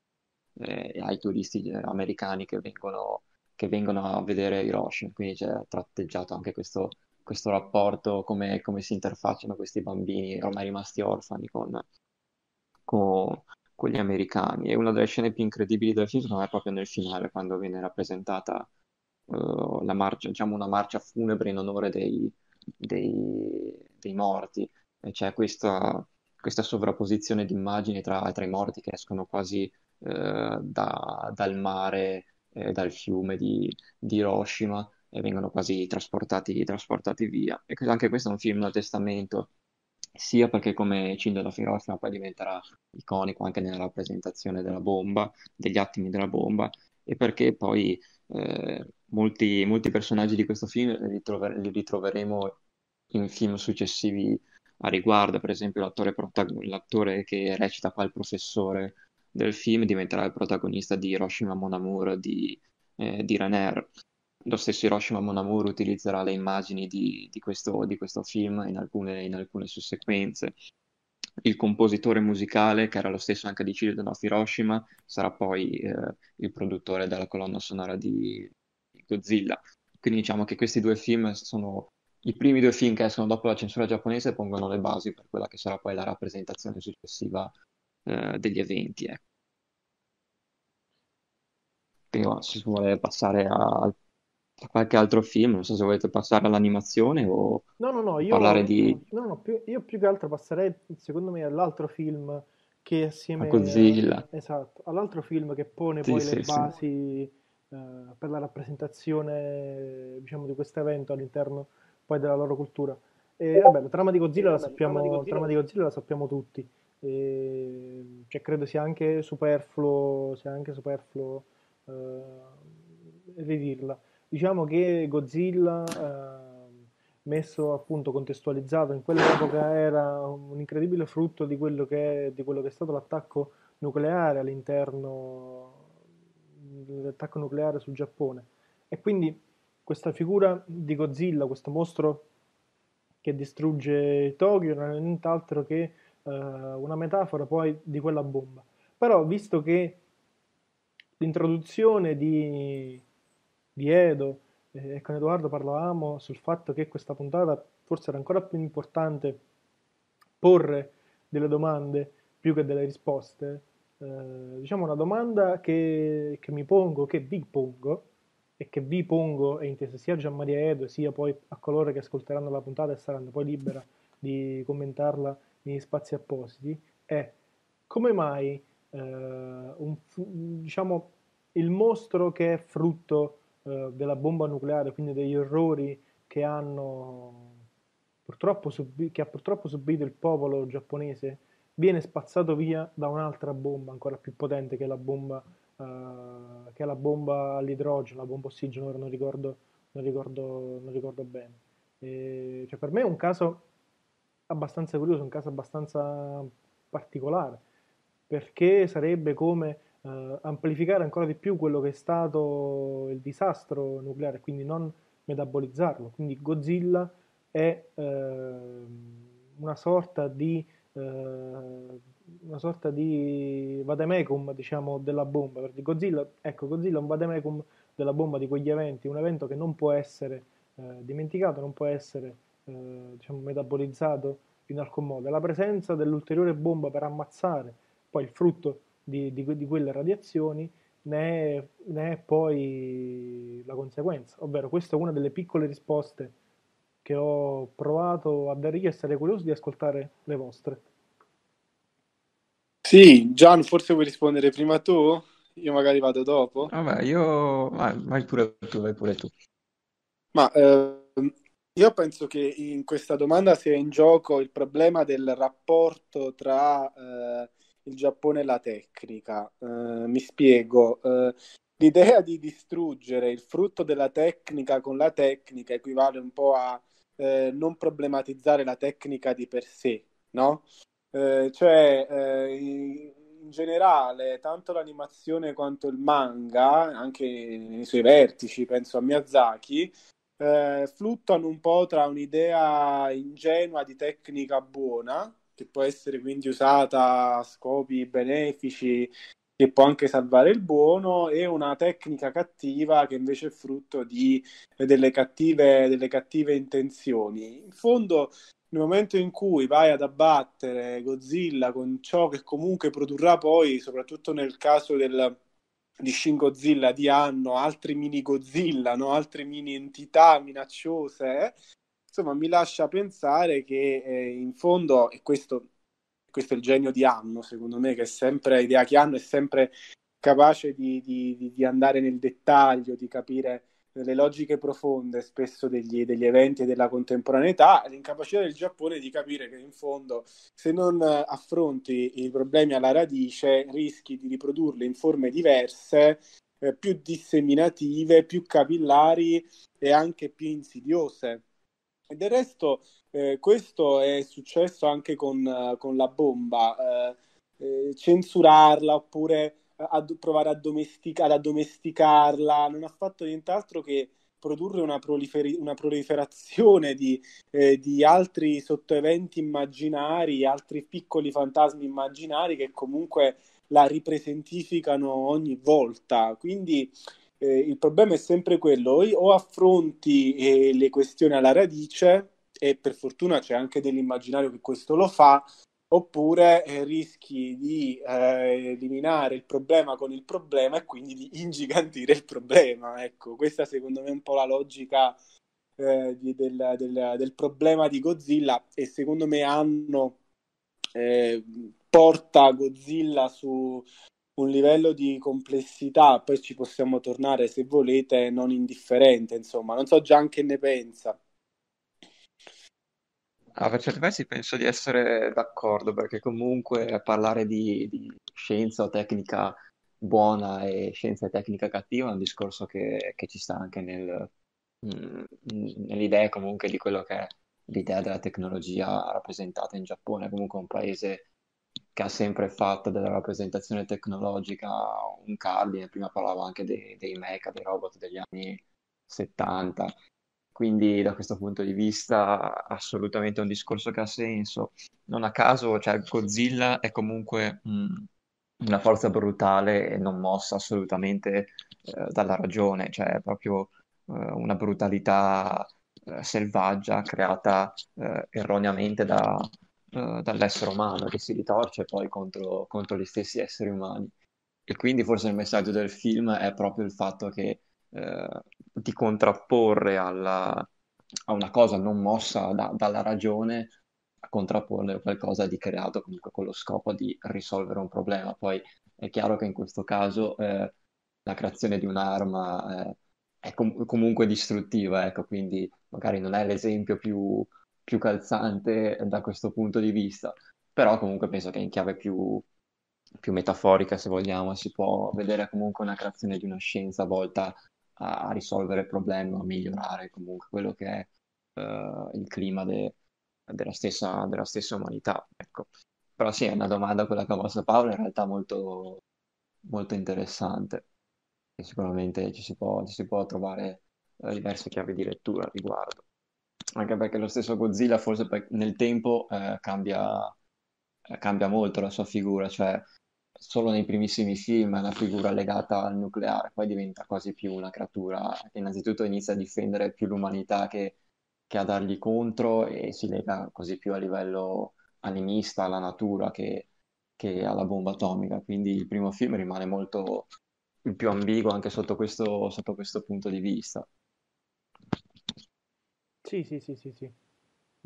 eh, ai turisti americani che vengono, che vengono a vedere Hiroshima. Quindi c'è tratteggiato anche questo, questo rapporto, come, come si interfacciano questi bambini ormai rimasti orfani con... con con gli americani. E una delle scene più incredibili del film, secondo me, è proprio nel finale, quando viene rappresentata uh, la marcia, diciamo una marcia funebre in onore dei, dei, dei morti. E c'è questa, questa sovrapposizione di immagini tra, tra i morti che escono quasi uh, da, dal mare, eh, dal fiume di, di Hiroshima, e vengono quasi trasportati, trasportati via. E anche questo è un film da testamento, sia perché, come Children of Hiroshima, poi diventerà iconico anche nella rappresentazione della bomba, degli attimi della bomba, e perché poi eh, molti, molti personaggi di questo film li, trover- li ritroveremo in film successivi a riguardo. Per esempio l'attore, protagon- l'attore che recita qua il professore del film diventerà il protagonista di Hiroshima Mon Amour di, eh, di Renner. Lo stesso Hiroshima Mon Amour utilizzerà le immagini di, di, questo, di questo film in alcune, in alcune sue sequenze. Il compositore musicale, che era lo stesso anche di Children of Hiroshima, sarà poi eh, il produttore della colonna sonora di Godzilla. Quindi diciamo che questi due film sono i primi due film che escono dopo la censura giapponese e pongono le basi per quella che sarà poi la rappresentazione successiva eh, degli eventi. Eh. Quindi, se si vuole passare al qualche altro film, non so se volete passare all'animazione o no, no, no, io, parlare di... No, no, più, io più che altro passerei, secondo me, all'altro film che assieme... A Godzilla. Eh, esatto, all'altro film che pone sì, poi sì, le basi sì. eh, per la rappresentazione, diciamo, di questo evento all'interno poi della loro cultura. E vabbè, la trama di Godzilla, eh, la, sappiamo, di Godzilla... La trama di Godzilla la sappiamo tutti. E, cioè, credo sia anche superfluo, sia anche superfluo eh, ridirla. Diciamo che Godzilla, eh, messo appunto contestualizzato in quell'epoca, era un incredibile frutto di quello che è, di quello che è stato l'attacco nucleare all'interno, l'attacco nucleare sul Giappone. E quindi questa figura di Godzilla, questo mostro che distrugge Tokyo, non è nient'altro che eh, una metafora poi di quella bomba. Però, visto che l'introduzione di... di Edo, e con Edoardo parlavamo sul fatto che questa puntata forse era ancora più importante porre delle domande più che delle risposte, eh, diciamo una domanda che, che mi pongo, che vi pongo e che vi pongo è intesa sia a Gianmaria Edo sia poi a coloro che ascolteranno la puntata e saranno poi libera di commentarla negli spazi appositi, è come mai eh, un, diciamo il mostro che è frutto della bomba nucleare, quindi degli orrori che hanno purtroppo subi- che ha purtroppo subito il popolo giapponese, viene spazzato via da un'altra bomba ancora più potente, che è la bomba uh, che è la bomba all'idrogeno, la bomba ossigeno, ora non ricordo non ricordo non ricordo bene. E, cioè, per me è un caso abbastanza curioso, un caso abbastanza particolare, perché sarebbe come Uh, amplificare ancora di più quello che è stato il disastro nucleare, quindi non metabolizzarlo. Quindi Godzilla è uh, una sorta di uh, una sorta di vademecum, diciamo, della bomba. Perché Godzilla, ecco, Godzilla è un vademecum della bomba, di quegli eventi, un evento che non può essere uh, dimenticato, non può essere uh, diciamo metabolizzato in alcun modo. È la presenza dell'ulteriore bomba per ammazzare poi il frutto Di, di, di quelle radiazioni, ne è, ne è poi la conseguenza. Ovvero, questa è una delle piccole risposte che ho provato a dare io, e sarei curioso di ascoltare le vostre. Sì, Gian, forse vuoi rispondere prima tu? Io magari vado dopo. Vabbè, io... vai pure tu, vai pure tu. Ma eh, io penso che in questa domanda sia in gioco il problema del rapporto tra... Eh, il Giappone e la tecnica. Uh, mi spiego, uh, l'idea di distruggere il frutto della tecnica con la tecnica equivale un po' a uh, non problematizzare la tecnica di per sé, no? Uh, cioè uh, in in generale tanto l'animazione quanto il manga, anche nei suoi vertici, penso a Miyazaki, eh, fluttuano un po' tra un'idea ingenua di tecnica buona, che può essere quindi usata a scopi benefici, che può anche salvare il buono, e una tecnica cattiva che invece è frutto di delle cattive, delle cattive intenzioni. In fondo, nel momento in cui vai ad abbattere Godzilla con ciò che comunque produrrà poi, soprattutto nel caso del, di Shin Godzilla di Anno, altri mini Godzilla, no? Altre mini entità minacciose, insomma mi lascia pensare che eh, in fondo, e questo... questo è il genio di Anno, secondo me, che è sempre Hideaki Anno è sempre capace di, di, di andare nel dettaglio, di capire le logiche profonde spesso degli, degli eventi e della contemporaneità. L'incapacità del Giappone di capire che in fondo, se non affronti i problemi alla radice, rischi di riprodurli in forme diverse, eh, più disseminative, più capillari e anche più insidiose. E del resto eh, questo è successo anche con, uh, con la bomba, eh, eh, censurarla oppure ad, provare a domestica, ad addomesticarla non ha fatto nient'altro che produrre una, proliferi- una proliferazione di, eh, di altri sottoeventi immaginari, altri piccoli fantasmi immaginari che comunque la ripresentificano ogni volta, quindi... Eh, il problema è sempre quello, o affronti eh, le questioni alla radice, e per fortuna c'è anche dell'immaginario che questo lo fa, oppure eh, rischi di eh, eliminare il problema con il problema e quindi di ingigantire il problema. Ecco, questa secondo me è un po' la logica eh, di, del, del, del problema di Godzilla, e secondo me Anno eh, porta Godzilla su... un livello di complessità, poi ci possiamo tornare se volete, non indifferente, insomma. Non so Gian che ne pensa. Ah, per certi versi penso di essere d'accordo, perché comunque parlare di, di scienza o tecnica buona e scienza e tecnica cattiva è un discorso che, che ci sta anche nel, mh, nell'idea comunque di quello che è l'idea della tecnologia rappresentata in Giappone, comunque un paese che ha sempre fatto della rappresentazione tecnologica un cardine. Prima parlavo anche dei, dei mecha, dei robot degli anni settanta, quindi da questo punto di vista assolutamente un discorso che ha senso. Non a caso, cioè, Godzilla è comunque mh, una forza brutale e non mossa assolutamente eh, dalla ragione, cioè è proprio eh, una brutalità eh, selvaggia creata eh, erroneamente da... dall'essere umano, che si ritorce poi contro, contro gli stessi esseri umani. E quindi forse il messaggio del film è proprio il fatto che eh, di contrapporre alla, a una cosa non mossa da, dalla ragione, a contrapporre a qualcosa di creato comunque con lo scopo di risolvere un problema. Poi è chiaro che in questo caso eh, la creazione di un'arma eh, è com- comunque distruttiva, ecco, quindi magari non è l'esempio più più calzante da questo punto di vista, però comunque penso che in chiave più, più metaforica, se vogliamo, si può vedere comunque una creazione di una scienza volta a, a risolvere problemi, a migliorare comunque quello che è uh, il clima de, della, stessa, della stessa umanità, ecco. Però sì, è una domanda quella che ha posto Paolo, in realtà molto, molto interessante, e sicuramente ci si può, ci si può trovare uh, diverse chiavi di lettura al riguardo. Anche perché lo stesso Godzilla forse nel tempo eh, cambia, cambia molto la sua figura, cioè solo nei primissimi film è una figura legata al nucleare, poi diventa quasi più una creatura che innanzitutto inizia a difendere più l'umanità che, che a dargli contro, e si lega così più a livello animista alla natura che, che alla bomba atomica. Quindi il primo film rimane molto il più ambiguo anche sotto questo, sotto questo punto di vista. Sì, sì, sì, sì, sì.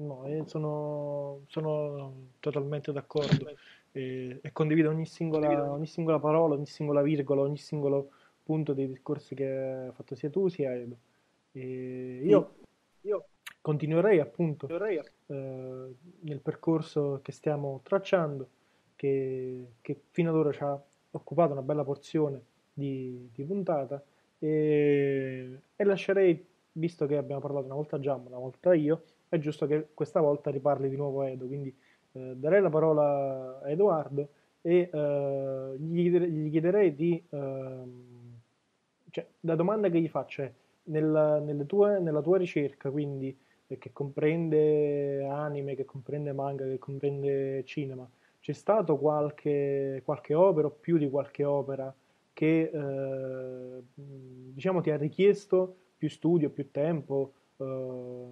No, sono, sono totalmente d'accordo e, e condivido ogni singola, ogni singola parola, ogni singola virgola, ogni singolo punto dei discorsi che hai fatto sia tu sia Edo. E io, io continuerei appunto eh, nel percorso che stiamo tracciando, che, che fino ad ora ci ha occupato una bella porzione di, di puntata, e, e lascerei, visto che abbiamo parlato una volta Gian, una volta io, è giusto che questa volta riparli di nuovo Edo, quindi eh, darei la parola a Edoardo e uh, gli, gli chiederei di... Uh, cioè, la domanda che gli faccio è, nella, nelle tue, nella tua ricerca, quindi, che comprende anime, che comprende manga, che comprende cinema, c'è stato qualche, qualche opera o più di qualche opera che eh, diciamo ti ha richiesto più studio, più tempo, eh,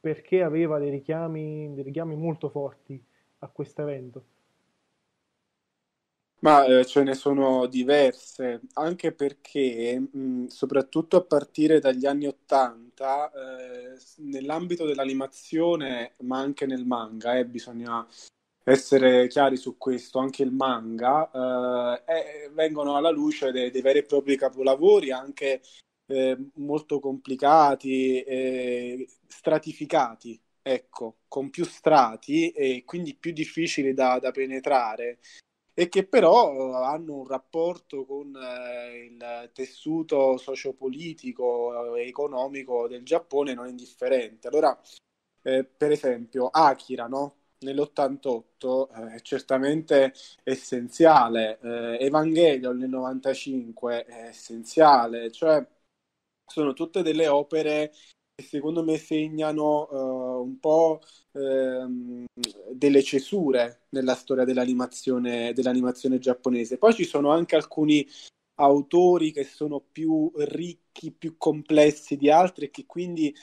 perché aveva dei richiami, dei richiami molto forti a questo evento? Ma eh, ce ne sono diverse, anche perché mh, soprattutto a partire dagli anni Ottanta, eh, nell'ambito dell'animazione, ma anche nel manga, eh, bisogna essere chiari su questo, anche il manga, eh, eh, vengono alla luce dei, dei veri e propri capolavori, anche eh, molto complicati, eh, stratificati, ecco, con più strati e quindi più difficili da, da penetrare, e che però hanno un rapporto con eh, il tessuto sociopolitico e economico del Giappone non indifferente. Allora, eh, per esempio, Akira, no? nell'ottantotto eh, certamente essenziale, eh, Evangelion nel novantacinque è essenziale, cioè sono tutte delle opere che secondo me segnano eh, un po' eh, delle cesure nella storia dell'animazione, dell'animazione giapponese. Poi ci sono anche alcuni autori che sono più ricchi, più complessi di altri, e che quindi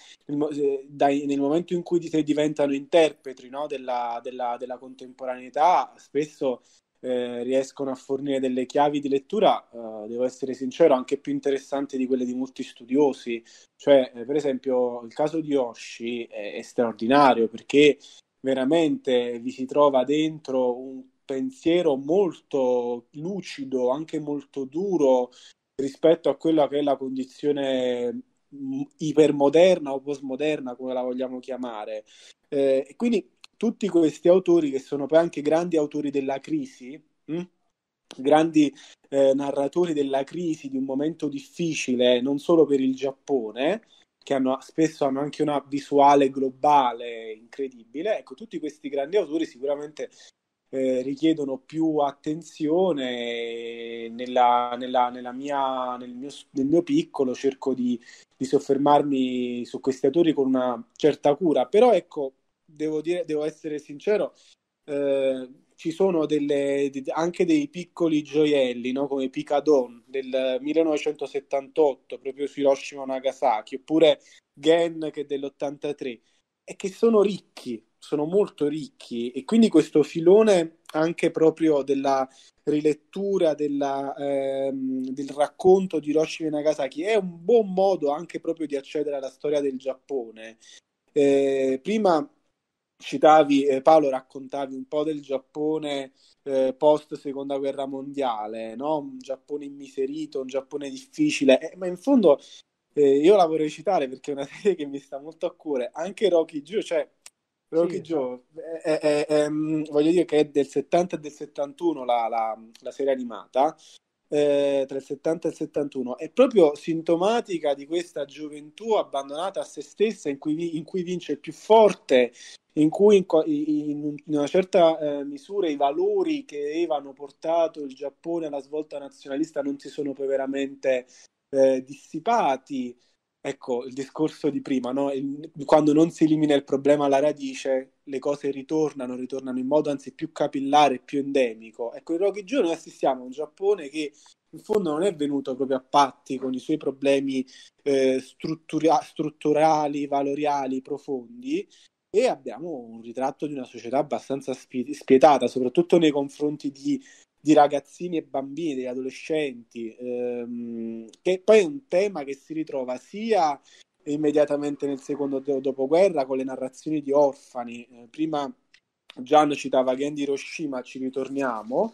dai, nel momento in cui diventano interpreti, no, della, della, della contemporaneità, spesso eh, riescono a fornire delle chiavi di lettura, eh, devo essere sincero, anche più interessanti di quelle di molti studiosi. Cioè, eh, per esempio, il caso di Oshii è, è straordinario, perché veramente vi si trova dentro un pensiero molto lucido, anche molto duro rispetto a quella che è la condizione ipermoderna o postmoderna, come la vogliamo chiamare. Eh, quindi tutti questi autori, che sono poi anche grandi autori della crisi, mh? grandi eh, narratori della crisi, di un momento difficile non solo per il Giappone, che hanno, spesso hanno anche una visuale globale incredibile, ecco, tutti questi grandi autori sicuramente Eh, richiedono più attenzione. Nella, nella, nella mia, nel, mio, nel mio piccolo cerco di, di soffermarmi su questi autori con una certa cura, però ecco, devo dire, devo essere sincero, eh, ci sono delle, anche dei piccoli gioielli, no? Come Picadon del millenovecentosettantotto, proprio su Hiroshima Nagasaki, oppure Gen, che è dell'ottantatré, e che sono ricchi, sono molto ricchi, e quindi questo filone anche proprio della rilettura, della, ehm, del racconto di Hiroshima e Nagasaki è un buon modo anche proprio di accedere alla storia del Giappone. Eh, prima citavi, eh, Paolo, raccontavi un po' del Giappone eh, post Seconda Guerra Mondiale, no? Un Giappone immiserito, un Giappone difficile, eh, ma in fondo eh, io la vorrei citare perché è una serie che mi sta molto a cuore, anche Rocky Joe, cioè Rocky Joe, sì, è, è, è, voglio dire che è del settanta e del settantuno la, la, la serie animata, eh, tra il settanta e il settantuno, è proprio sintomatica di questa gioventù abbandonata a se stessa, in cui, in cui vince il più forte, in cui in, in, in una certa eh, misura i valori che avevano portato il Giappone alla svolta nazionalista non si sono poi veramente eh, dissipati. Ecco, il discorso di prima, no? Il, quando non si elimina il problema alla radice, le cose ritornano, ritornano in modo anzi più capillare, più endemico. Ecco, in Rocky Joe noi assistiamo a un Giappone che in fondo non è venuto proprio a patti con i suoi problemi eh, struttura- strutturali, valoriali, profondi, e abbiamo un ritratto di una società abbastanza spie- spietata, soprattutto nei confronti di... di ragazzini e bambini, degli adolescenti, ehm, che poi è un tema che si ritrova sia immediatamente nel secondo dopoguerra con le narrazioni di orfani. Eh, prima Gian citava Gen di Hiroshima, ci ritorniamo,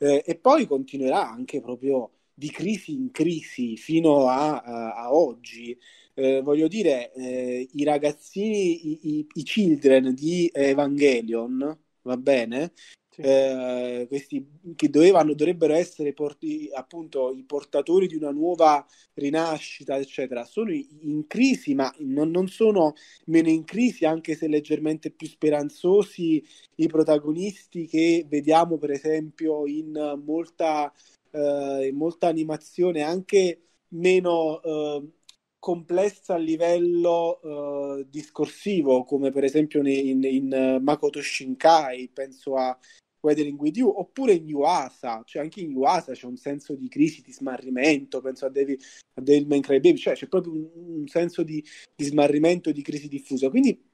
eh, e poi continuerà anche proprio di crisi in crisi fino a, a, a oggi. Eh, voglio dire, eh, i ragazzini, i, i, i children di Evangelion, va bene? sì. eh, questi che dovevano, dovrebbero essere porti, appunto i portatori di una nuova rinascita, eccetera, sono in crisi, ma non, non sono meno in crisi, anche se leggermente più speranzosi, i protagonisti che vediamo per esempio in molta, eh, in molta animazione anche meno... Eh, complessa a livello uh, discorsivo, come per esempio in, in, in Makoto Shinkai, penso a Weathering with You, oppure in Yuasa, cioè anche in Yuasa c'è un senso di crisi, di smarrimento, penso a Devil, a Devilman Crybaby, cioè c'è proprio un, un senso di, di smarrimento, di crisi diffusa, quindi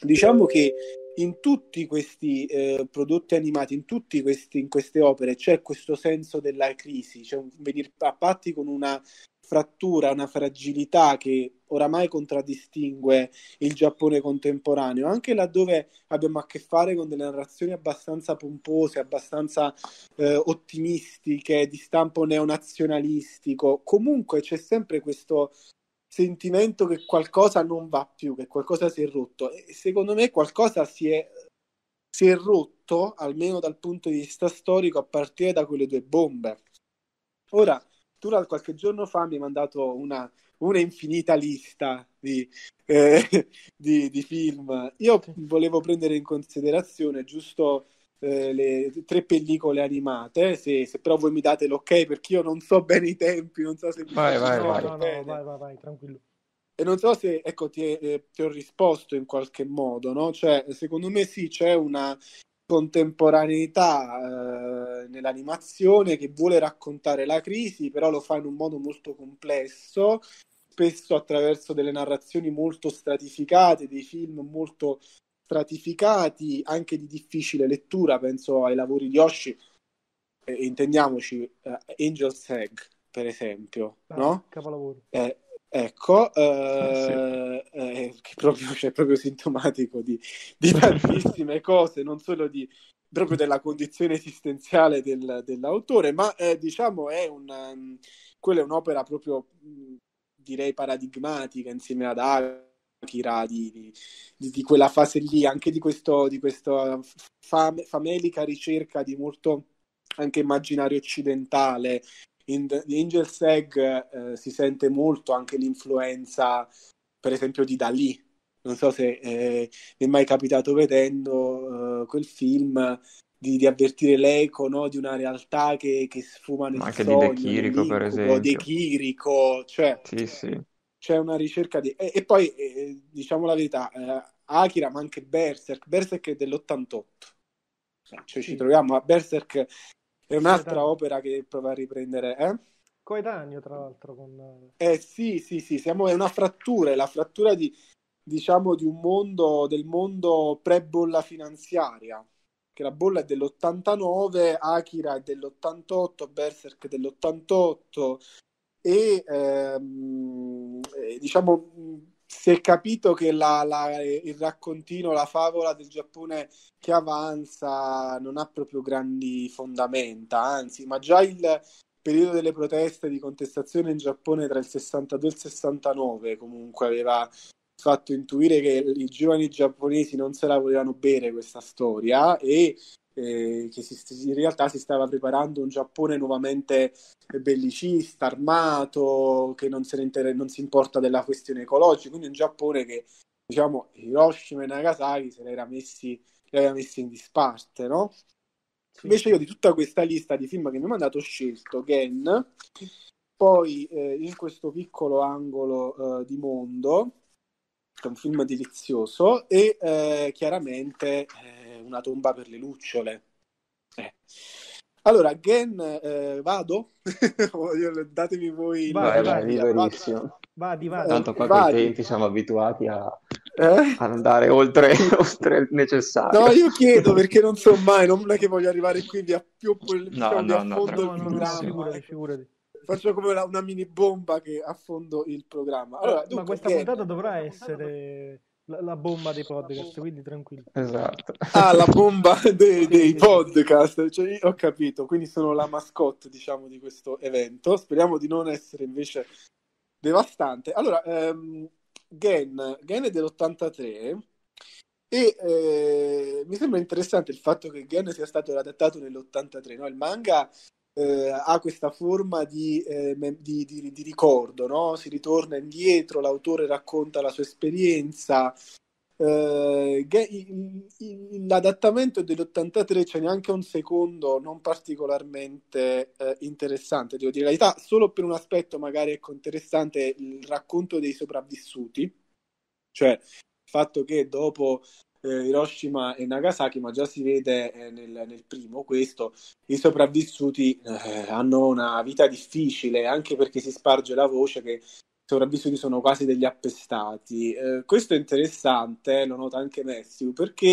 diciamo che in tutti questi eh, prodotti animati, in tutti questi, in queste opere c'è questo senso della crisi, c'è un venire a patti con una frattura, una fragilità che oramai contraddistingue il Giappone contemporaneo, anche laddove abbiamo a che fare con delle narrazioni abbastanza pompose, abbastanza eh, ottimistiche, di stampo neonazionalistico, comunque c'è sempre questo sentimento che qualcosa non va più, che qualcosa si è rotto, e secondo me qualcosa si è, si è rotto, almeno dal punto di vista storico, a partire da quelle due bombe. Ora, tu qualche giorno fa mi hai mandato una, una infinita lista di, eh, di, di film. Io volevo prendere in considerazione giusto eh, le tre pellicole animate, se, se però voi mi date l'ok, perché io non so bene i tempi, non so se... Vai, vai, no, vai. No, no, vai, vai, vai, tranquillo. E non so se, ecco, ti, eh, ti ho risposto in qualche modo, no? Cioè, secondo me sì, c'è una... contemporaneità eh, nell'animazione che vuole raccontare la crisi, però lo fa in un modo molto complesso, spesso attraverso delle narrazioni molto stratificate, dei film molto stratificati, anche di difficile lettura, penso ai lavori di Oshii, eh, intendiamoci, eh, Angel's Egg per esempio, ah, no? Capolavoro. Eh, Ecco, eh, sì. eh, che proprio, cioè, proprio sintomatico di, di tantissime cose, non solo di, proprio della condizione esistenziale del, dell'autore, ma eh, diciamo è un, um, quella è un'opera proprio, mh, direi, paradigmatica insieme ad Akira, di, di, di quella fase lì, anche di, questo, di questa fam- famelica ricerca di molto anche immaginario occidentale. In the Angel's Egg eh, si sente molto anche l'influenza, per esempio, di Dalì. Non so se eh, mi è mai capitato vedendo eh, quel film di, di avvertire l'eco, no, di una realtà che, che sfuma nel sogno. Ma anche di De Chirico, per esempio. De Chirico, cioè sì, sì. C'è una ricerca di... E, e poi, eh, diciamo la verità, eh, Akira, ma anche Berserk. Berserk è dell'ottantotto. Cioè, sì. Ci troviamo a Berserk... È un'altra coetaneo. Opera che prova a riprendere, eh? Coetaneo, tra l'altro. Con... Eh sì, sì, sì, siamo, è una frattura, è la frattura di, diciamo, di un mondo, del mondo pre-bolla finanziaria, che la bolla è dell'ottantanove, Akira è dell'ottantotto, Berserk è dell'ottantotto, e ehm, diciamo... si è capito che la, la, il raccontino, la favola del Giappone che avanza non ha proprio grandi fondamenta, anzi, ma già il periodo delle proteste di contestazione in Giappone tra il sessantadue e il sessantanove comunque aveva fatto intuire che i giovani giapponesi non se la volevano bere questa storia, e eh, che si, in realtà si stava preparando un Giappone nuovamente bellicista, armato, che non, se ne inter- non si importa della questione ecologica, quindi un Giappone che, diciamo, Hiroshima e Nagasaki se l'era messi, l'aveva messi in disparte, no? Sì. Invece io di tutta questa lista di film che mi ha mandato ho scelto Gen, poi eh, in questo piccolo angolo eh, di mondo, che è un film delizioso, e eh, chiaramente eh, Una tomba per le lucciole. Eh. Allora, Gen, eh, vado? Datemi voi... Vai, il... vai, vai, vado. Vadi, vadi. Tanto qua con i tempi siamo abituati a, eh? ad andare oltre, oltre il necessario. No, io chiedo perché non so mai, non è che voglio arrivare qui via più pol- no, no, a fondo no, il programma. Figurati, figurati. Faccio come una, una mini bomba che affondo il programma. Allora, dunque, ma questa Gen... puntata dovrà essere... La, la bomba dei podcast, quindi tranquillo. Esatto. Ah, la bomba dei, dei podcast, cioè, ho capito, quindi sono la mascotte, diciamo, di questo evento. Speriamo di non essere invece devastante. Allora, um, Gen, Gen è dell'ottantatré E eh, mi sembra interessante il fatto che Gen sia stato adattato nell'ottantatré, no? Il manga eh, ha questa forma di, eh, di, di, di ricordo, no? Si ritorna indietro, l'autore racconta la sua esperienza. Eh, Gen, l'adattamento dell'ottantatré c'è neanche un secondo non particolarmente eh, interessante, devo dire la verità, solo per un aspetto magari ecco interessante, il racconto dei sopravvissuti, cioè fatto che dopo eh, Hiroshima e Nagasaki, ma già si vede eh, nel, nel primo questo, i sopravvissuti eh, hanno una vita difficile, anche perché si sparge la voce che i sopravvissuti sono quasi degli appestati. Eh, questo è interessante, eh, lo nota anche Messiu, perché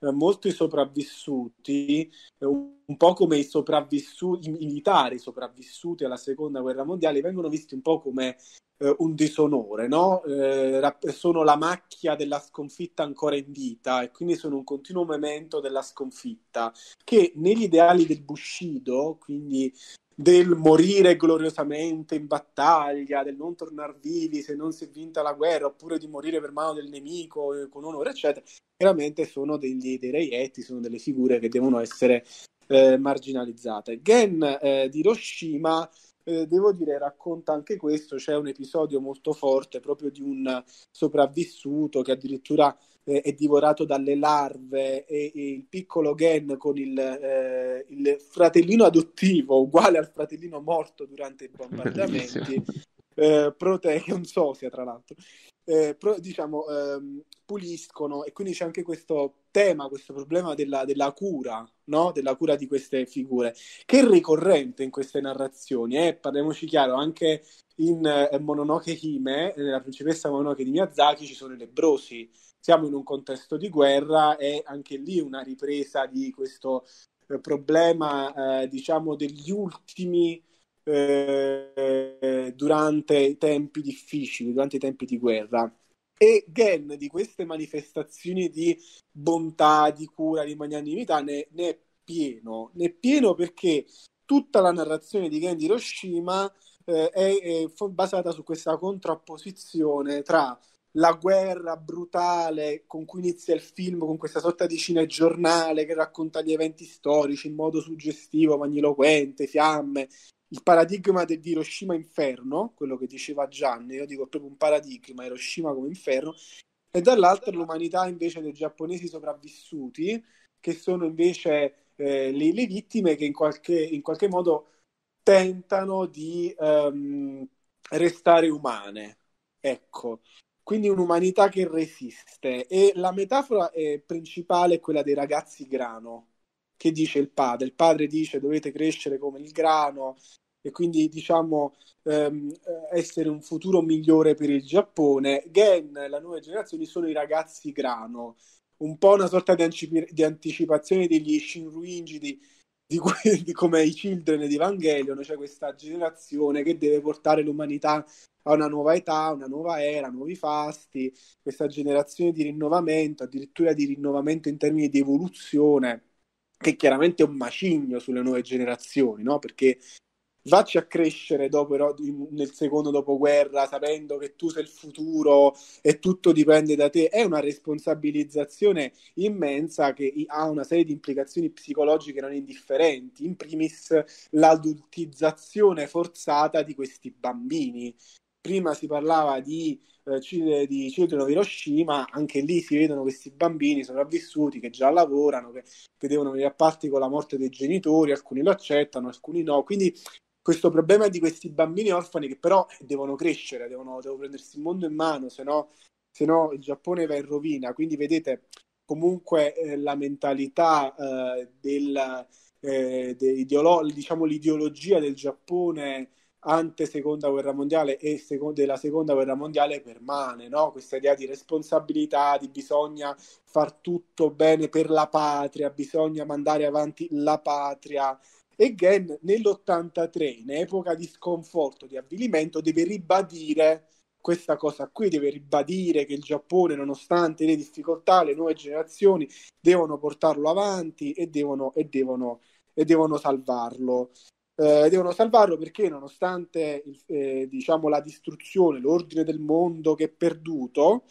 eh, molti sopravvissuti, eh, un po' come i sopravvissuti, i militari sopravvissuti alla seconda guerra mondiale, vengono visti un po' come un disonore, no? Eh, sono la macchia della sconfitta ancora in vita e quindi sono un continuo memento della sconfitta che negli ideali del Bushido, quindi del morire gloriosamente in battaglia, del non tornar vivi se non si è vinta la guerra, oppure di morire per mano del nemico eh, con onore eccetera, chiaramente sono degli, dei reietti, sono delle figure che devono essere eh, marginalizzate. Gen eh, di Hiroshima Eh, devo dire racconta anche questo, c'è un episodio molto forte proprio di un sopravvissuto che addirittura eh, è divorato dalle larve e, e il piccolo Gen con il, eh, il fratellino adottivo uguale al fratellino morto durante i bombardamenti eh, protegge un sosia tra l'altro eh, pro, diciamo ehm, puliscono, e quindi c'è anche questo tema, questo problema della, della cura, no? Della cura di queste figure, che è ricorrente in queste narrazioni, eh? Parliamoci chiaro, anche in eh, Mononoke Hime, nella principessa Mononoke di Miyazaki, ci sono i lebbrosi, siamo in un contesto di guerra e anche lì una ripresa di questo eh, problema eh, diciamo degli ultimi eh, durante i tempi difficili, durante i tempi di guerra. E Gen di queste manifestazioni di bontà, di cura, di magnanimità ne, ne è pieno, ne è pieno perché tutta la narrazione di Gen di Hiroshima eh, è, è basata su questa contrapposizione tra la guerra brutale con cui inizia il film, con questa sorta di cinegiornale che racconta gli eventi storici in modo suggestivo, magniloquente, fiamme, il paradigma di Hiroshima inferno, quello che diceva Gianni, io dico proprio un paradigma, Hiroshima come inferno, e dall'altra l'umanità invece dei giapponesi sopravvissuti, che sono invece eh, le, le vittime che in qualche, in qualche modo tentano di ehm, restare umane. Ecco, quindi un'umanità che resiste. E la metafora eh, principale è quella dei ragazzi grano, che dice il padre. Il padre dice dovete crescere come il grano e quindi diciamo ehm, essere un futuro migliore per il Giappone. Gen, la nuova generazione, sono i ragazzi grano, un po' una sorta di, anci- di anticipazione degli Shinruinji di, di quelli, come i Children di Evangelion, cioè questa generazione che deve portare l'umanità a una nuova età, una nuova era, nuovi fasti, questa generazione di rinnovamento, addirittura di rinnovamento in termini di evoluzione, che chiaramente è un macigno sulle nuove generazioni, no? Perché vacci a crescere dopo, nel secondo dopoguerra, sapendo che tu sei il futuro e tutto dipende da te, è una responsabilizzazione immensa che ha una serie di implicazioni psicologiche non indifferenti, in primis l'adultizzazione forzata di questi bambini. Prima si parlava di, eh, di Children of Hiroshima, anche lì si vedono questi bambini sopravvissuti che già lavorano, che, che devono venire a patti con la morte dei genitori, alcuni lo accettano, alcuni no. Quindi questo problema di questi bambini orfani che però devono crescere, devono, devono prendersi il mondo in mano, se no, se no il Giappone va in rovina. Quindi vedete comunque eh, la mentalità eh, del, eh, de, ideolo- diciamo l'ideologia del Giappone ante seconda guerra mondiale e seconda, della seconda guerra mondiale permane, no? Questa idea di responsabilità, di bisogna far tutto bene per la patria, bisogna mandare avanti la patria. E Gen nell'ottantatré, in epoca di sconforto, di avvilimento, deve ribadire questa cosa qui, deve ribadire che il Giappone, nonostante le difficoltà, le nuove generazioni devono portarlo avanti e devono, e devono, e devono salvarlo. Eh, devono salvarlo perché nonostante eh, diciamo la distruzione, l'ordine del mondo che è perduto,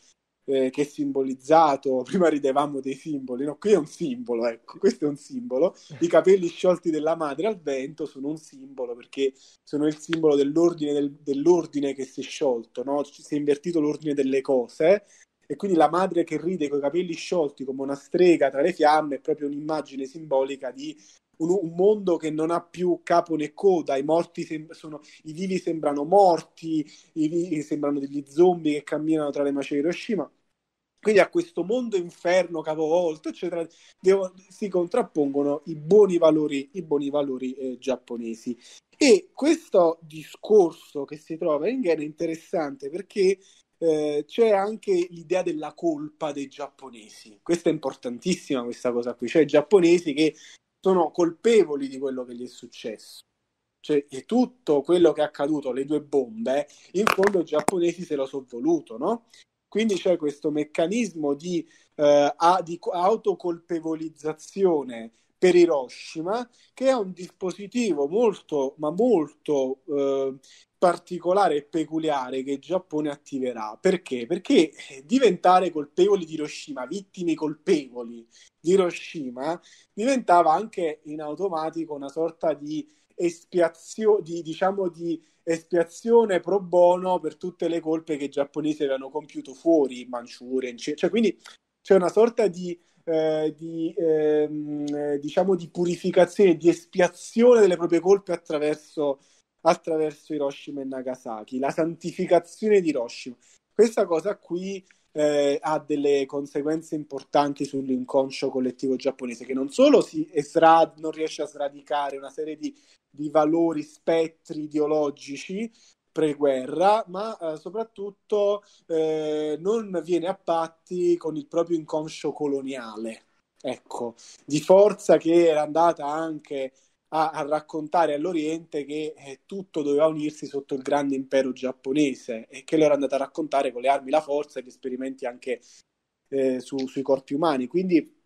eh, che è simbolizzato, prima ridevamo dei simboli, no, qui è un simbolo, ecco, questo è un simbolo, i capelli sciolti della madre al vento sono un simbolo, perché sono il simbolo dell'ordine, del, dell'ordine che si è sciolto, no? C- si è invertito l'ordine delle cose, e quindi la madre che ride coi capelli sciolti come una strega tra le fiamme è proprio un'immagine simbolica di un, un mondo che non ha più capo né coda, i morti sem- sono, i vivi sembrano morti, i vivi sembrano degli zombie che camminano tra le macerie di Hiroshima. Quindi a questo mondo inferno capovolto, eccetera, devo, si contrappongono i buoni valori, i buoni valori eh, giapponesi. E questo discorso che si trova in Gen è interessante perché eh, c'è anche l'idea della colpa dei giapponesi. Questa è importantissima, questa cosa qui. Cioè i giapponesi che sono colpevoli di quello che gli è successo. Cioè e tutto quello che è accaduto, le due bombe, in fondo i giapponesi se lo sono voluto, no? Quindi c'è questo meccanismo di, eh, a, di autocolpevolizzazione per Hiroshima, che è un dispositivo molto, ma molto eh, particolare e peculiare che il Giappone attiverà. Perché? Perché diventare colpevoli di Hiroshima, vittime colpevoli di Hiroshima, diventava anche in automatico una sorta di espiazione, di, diciamo di espiazione pro bono per tutte le colpe che i giapponesi avevano compiuto fuori, Manciuria, in C- cioè quindi c'è una sorta di, eh, di ehm, diciamo di purificazione, di espiazione delle proprie colpe attraverso, attraverso Hiroshima e Nagasaki, la santificazione di Hiroshima. Questa cosa qui eh, ha delle conseguenze importanti sull'inconscio collettivo giapponese, che non solo si esrad- non riesce a sradicare una serie di di valori, spettri ideologici pre-guerra, ma eh, soprattutto eh, non viene a patti con il proprio inconscio coloniale, ecco, di forza che era andata anche a, a raccontare all'Oriente che eh, tutto doveva unirsi sotto il grande impero giapponese, e che lo era andata a raccontare con le armi, la forza e gli esperimenti anche eh, su, sui corpi umani. Quindi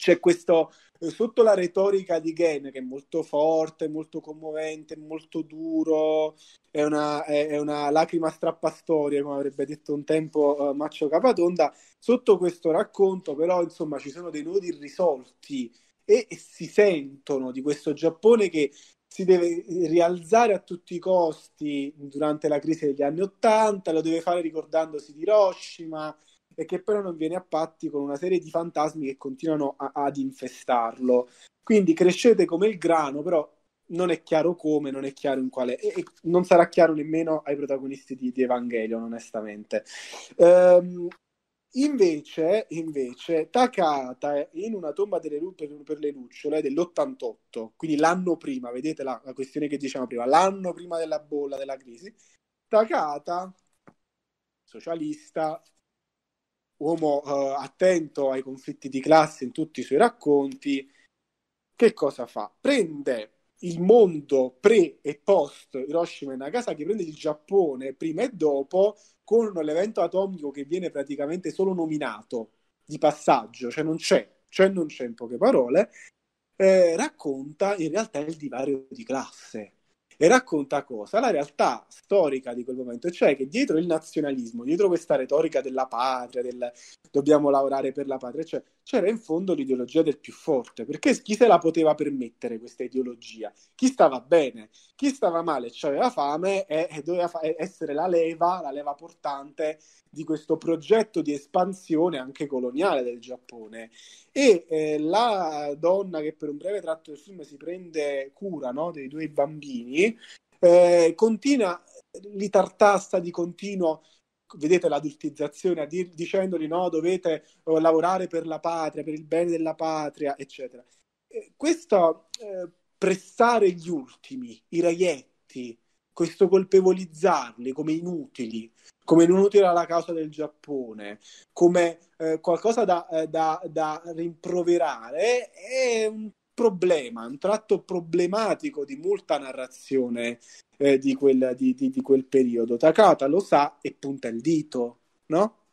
c'è questo, sotto la retorica di Gen, che è molto forte, molto commovente, molto duro, è una, è, è una lacrima strappastorie, come avrebbe detto un tempo uh, Maccio Capatonda, sotto questo racconto però insomma ci sono dei nodi irrisolti e, e si sentono di questo Giappone che si deve rialzare a tutti i costi durante la crisi degli anni Ottanta, lo deve fare ricordandosi di Hiroshima, e che però non viene a patti con una serie di fantasmi che continuano a, ad infestarlo. Quindi crescete come il grano, però non è chiaro come, non è chiaro in quale, e, e non sarà chiaro nemmeno ai protagonisti di, di Evangelion, onestamente. Ehm, invece, invece, Takahata in Una tomba delle, per, per le lucciole dell'ottantotto, quindi l'anno prima, vedete la, la questione che dicevamo prima, l'anno prima della bolla, della crisi, Takahata, socialista, uomo eh, attento ai conflitti di classe in tutti i suoi racconti, che cosa fa? Prende il mondo pre e post Hiroshima e Nagasaki, prende il Giappone prima e dopo, con l'evento atomico che viene praticamente solo nominato, di passaggio, cioè non c'è, cioè non c'è in poche parole, eh, racconta in realtà il divario di classe. E racconta cosa? La realtà storica di quel momento, cioè che dietro il nazionalismo, dietro questa retorica della patria, del dobbiamo lavorare per la patria, cioè, c'era in fondo l'ideologia del più forte, perché chi se la poteva permettere questa ideologia? Chi stava bene? Chi stava male? Cioè aveva fame e, e doveva fa- essere la leva, la leva portante di questo progetto di espansione anche coloniale del Giappone. E eh, la donna che per un breve tratto del film si prende cura, no, dei due bambini, eh, continua, li tartassa di continuo, vedete l'adultizzazione, di- dicendogli no, dovete oh, lavorare per la patria, per il bene della patria, eccetera. E questo eh, pressare gli ultimi, i reietti, questo colpevolizzarli come inutili, come inutile alla causa del Giappone, come eh, qualcosa da, da, da rimproverare, è un problema, un tratto problematico di molta narrazione eh, di, quel, di, di, di quel periodo. Takahata lo sa e punta il dito, no?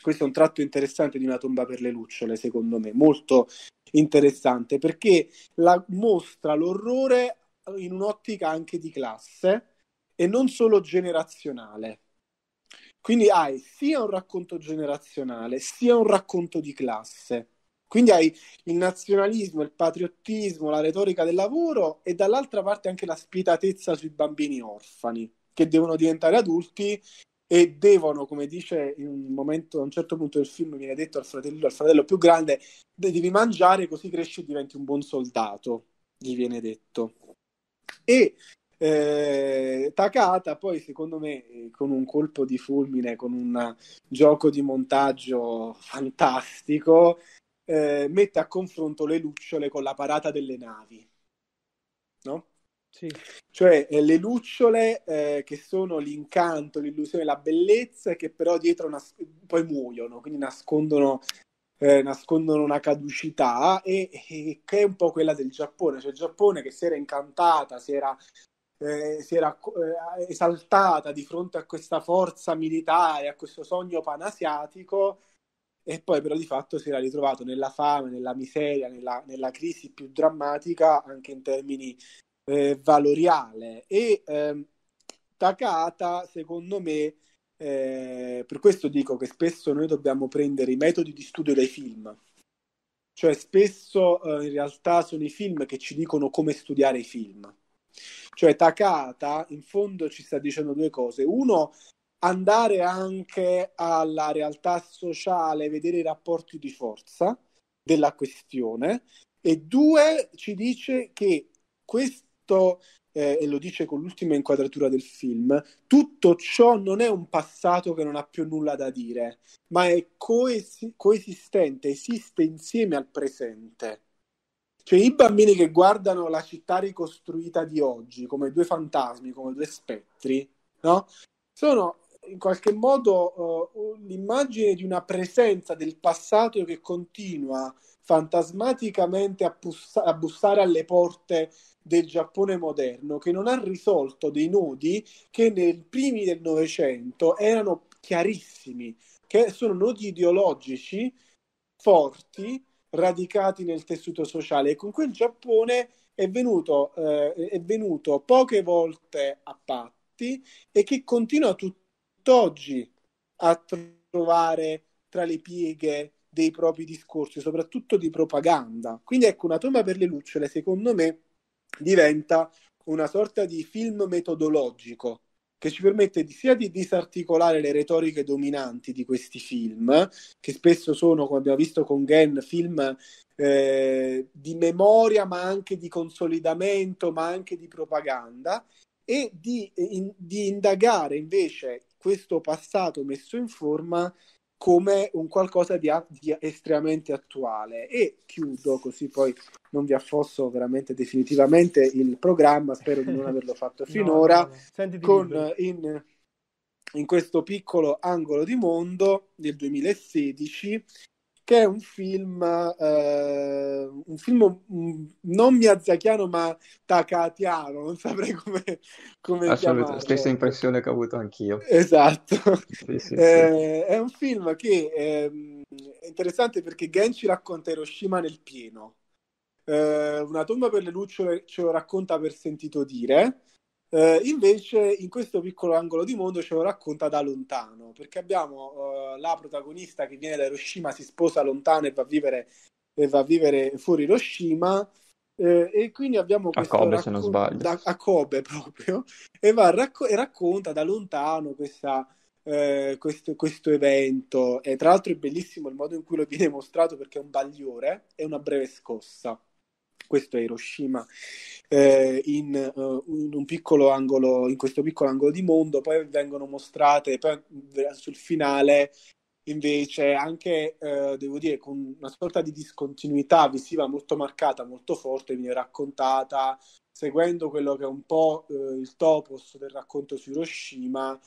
Questo è un tratto interessante di Una tomba per le lucciole, secondo me, molto interessante, perché la, mostra l'orrore in un'ottica anche di classe e non solo generazionale. Quindi hai sia un racconto generazionale, sia un racconto di classe. Quindi hai il nazionalismo, il patriottismo, la retorica del lavoro e dall'altra parte anche la spietatezza sui bambini orfani che devono diventare adulti e devono, come dice in un momento, a un certo punto del film viene detto al fratello, al fratello più grande, devi mangiare così cresci e diventi un buon soldato, gli viene detto. E eh, Takahata poi secondo me con un colpo di fulmine, con un gioco di montaggio fantastico, Eh, mette a confronto le lucciole con la parata delle navi, no? Sì. Cioè eh, le lucciole eh, che sono l'incanto, l'illusione, la bellezza, e che però dietro nas- poi muoiono, quindi nascondono, eh, nascondono una caducità, e, e che è un po' quella del Giappone. Cioè il Giappone che si era incantata, si era, eh, si era eh, esaltata di fronte a questa forza militare, a questo sogno panasiatico, e poi però di fatto si era ritrovato nella fame, nella miseria, nella, nella crisi più drammatica anche in termini eh, valoriale. E eh, Takahata secondo me, eh, per questo dico che spesso noi dobbiamo prendere i metodi di studio dai film, cioè spesso eh, in realtà sono i film che ci dicono come studiare i film. Cioè Takahata in fondo ci sta dicendo due cose: uno, andare anche alla realtà sociale, vedere i rapporti di forza della questione, e due, ci dice che questo, eh, e lo dice con l'ultima inquadratura del film, tutto ciò non è un passato che non ha più nulla da dire, ma è coesi- coesistente, esiste insieme al presente. Cioè i bambini che guardano la città ricostruita di oggi come due fantasmi, come due spettri, no? Sono in qualche modo uh, l'immagine di una presenza del passato che continua fantasmaticamente a, pussa- a bussare alle porte del Giappone moderno, che non ha risolto dei nodi che nei primi del Novecento erano chiarissimi, che sono nodi ideologici forti, radicati nel tessuto sociale, e con quel Giappone è venuto, eh, è venuto poche volte a patto, e che continua tutt'oggi a trovare tra le pieghe dei propri discorsi, soprattutto di propaganda. Quindi ecco, Una tomba per le lucciole secondo me diventa una sorta di film metodologico che ci permette di, sia di disarticolare le retoriche dominanti di questi film, che spesso sono, come abbiamo visto con Gen, film eh, di memoria ma anche di consolidamento, ma anche di propaganda, e di, in, di indagare invece questo passato messo in forma come un qualcosa di, di estremamente attuale. E chiudo, così poi non vi affosso veramente definitivamente il programma, spero di non averlo fatto finora, no, no. con in, in questo piccolo angolo di mondo del duemilasedici, che è un film eh, un film non miazzachiano ma takahatiano, non saprei come, come chiamarlo. La stessa impressione che ho avuto anch'io. Esatto. Sì, sì, eh, sì. È un film che eh, è interessante perché Gen ci racconta Hiroshima nel pieno, eh, Una tomba per le lucciole ce lo racconta per sentito dire, eh, invece in questo piccolo angolo di mondo ce lo racconta da lontano, perché abbiamo uh, la protagonista che viene da Hiroshima, si sposa lontano e va a vivere, e va a vivere fuori Hiroshima, eh, e quindi abbiamo questo a Kobe, raccon- se non sbaglio. Da, a Kobe proprio, e, va racco- e racconta da lontano questa, eh, questo, questo evento, e tra l'altro è bellissimo il modo in cui lo viene mostrato, perché è un bagliore e una breve scossa. Questo è Hiroshima eh, in, uh, in un piccolo angolo, in questo piccolo angolo di mondo. Poi vengono mostrate poi, sul finale invece anche eh, devo dire con una sorta di discontinuità visiva molto marcata, molto forte, viene raccontata seguendo quello che è un po' eh, il topos del racconto su Hiroshima,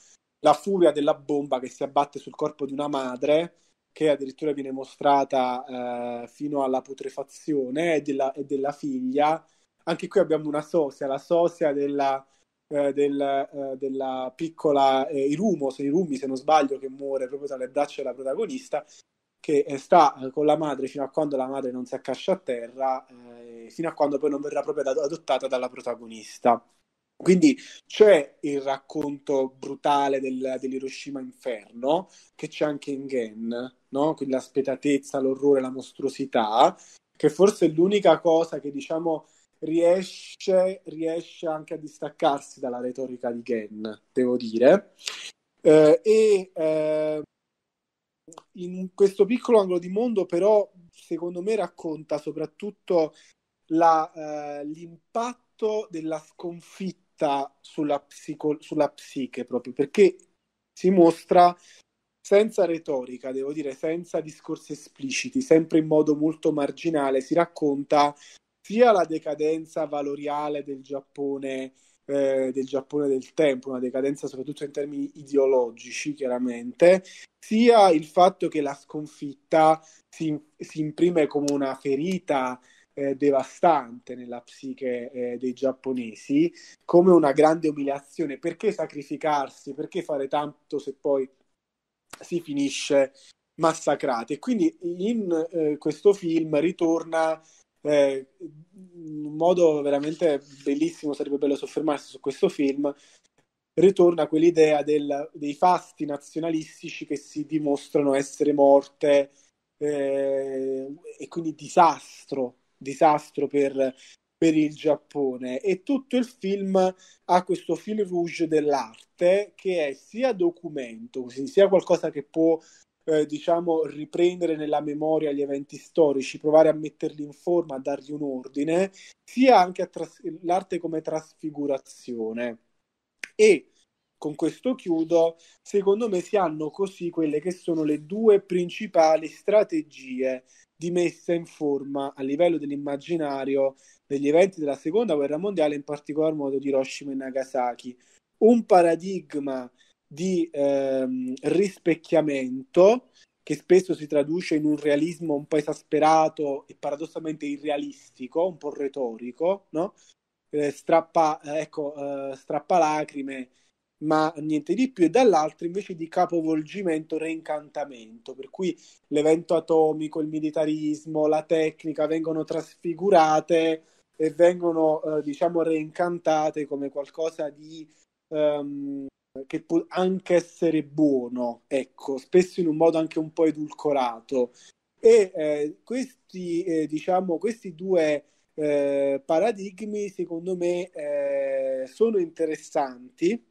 la furia della bomba che si abbatte sul corpo di una madre, che addirittura viene mostrata eh, fino alla putrefazione, e della, e della figlia. Anche qui abbiamo una sosia, la sosia della, eh, del, eh, della piccola eh, Irumo, se Irumi se non sbaglio, che muore proprio tra le braccia della protagonista, che sta con la madre fino a quando la madre non si accascia a terra, eh, fino a quando poi non verrà proprio adottata dalla protagonista. Quindi c'è il racconto brutale del, dell'Hiroshima inferno, che c'è anche in Gen, no? Quindi la spietatezza, l'orrore, la mostruosità, che forse è l'unica cosa che, diciamo, riesce, riesce anche a distaccarsi dalla retorica di Gen, devo dire. Eh, e eh, in questo piccolo angolo di mondo, però, secondo me racconta soprattutto la, eh, l'impatto della sconfitta sulla, psico- sulla psiche, proprio perché si mostra senza retorica, devo dire, senza discorsi espliciti, sempre in modo molto marginale si racconta sia la decadenza valoriale del Giappone, eh, del Giappone del tempo, una decadenza soprattutto in termini ideologici, chiaramente, sia il fatto che la sconfitta si, si imprime come una ferita Eh, devastante nella psiche eh, dei giapponesi, come una grande umiliazione. Perché sacrificarsi? Perché fare tanto se poi si finisce massacrati? E quindi in eh, questo film ritorna eh, in modo veramente bellissimo, sarebbe bello soffermarsi su questo film, ritorna quell'idea del, dei fasti nazionalistici che si dimostrano essere morte eh, e quindi disastro disastro per, per il Giappone. E tutto il film ha questo fil rouge dell'arte che è sia documento, sia qualcosa che può eh, diciamo riprendere nella memoria gli eventi storici, provare a metterli in forma, a dargli un ordine, sia anche a tras- l'arte come trasfigurazione. E con questo chiudo, secondo me si hanno così quelle che sono le due principali strategie di messa in forma a livello dell'immaginario degli eventi della seconda guerra mondiale, in particolar modo di Hiroshima e Nagasaki. Un paradigma di ehm, rispecchiamento che spesso si traduce in un realismo un po' esasperato e paradossalmente irrealistico, un po' retorico, no? Eh, strappa, ecco, eh, strappalacrime, ma niente di più. E dall'altro invece di capovolgimento, reincantamento, per cui l'evento atomico, il militarismo, la tecnica vengono trasfigurate e vengono eh, diciamo reincantate come qualcosa di um, che può anche essere buono, ecco, spesso in un modo anche un po' edulcorato. E eh, questi eh, diciamo questi due eh, paradigmi secondo me eh, sono interessanti.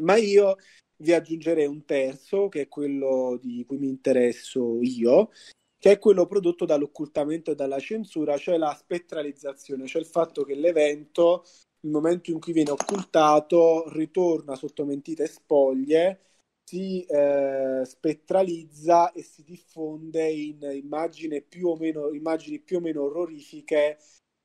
Ma io vi aggiungerei un terzo, che è quello di cui mi interesso io, che è quello prodotto dall'occultamento e dalla censura, cioè la spettralizzazione, cioè il fatto che l'evento, nel momento in cui viene occultato, ritorna sotto mentite spoglie, si eh, spettralizza e si diffonde in immagini più o meno, immagini più o meno orrorifiche,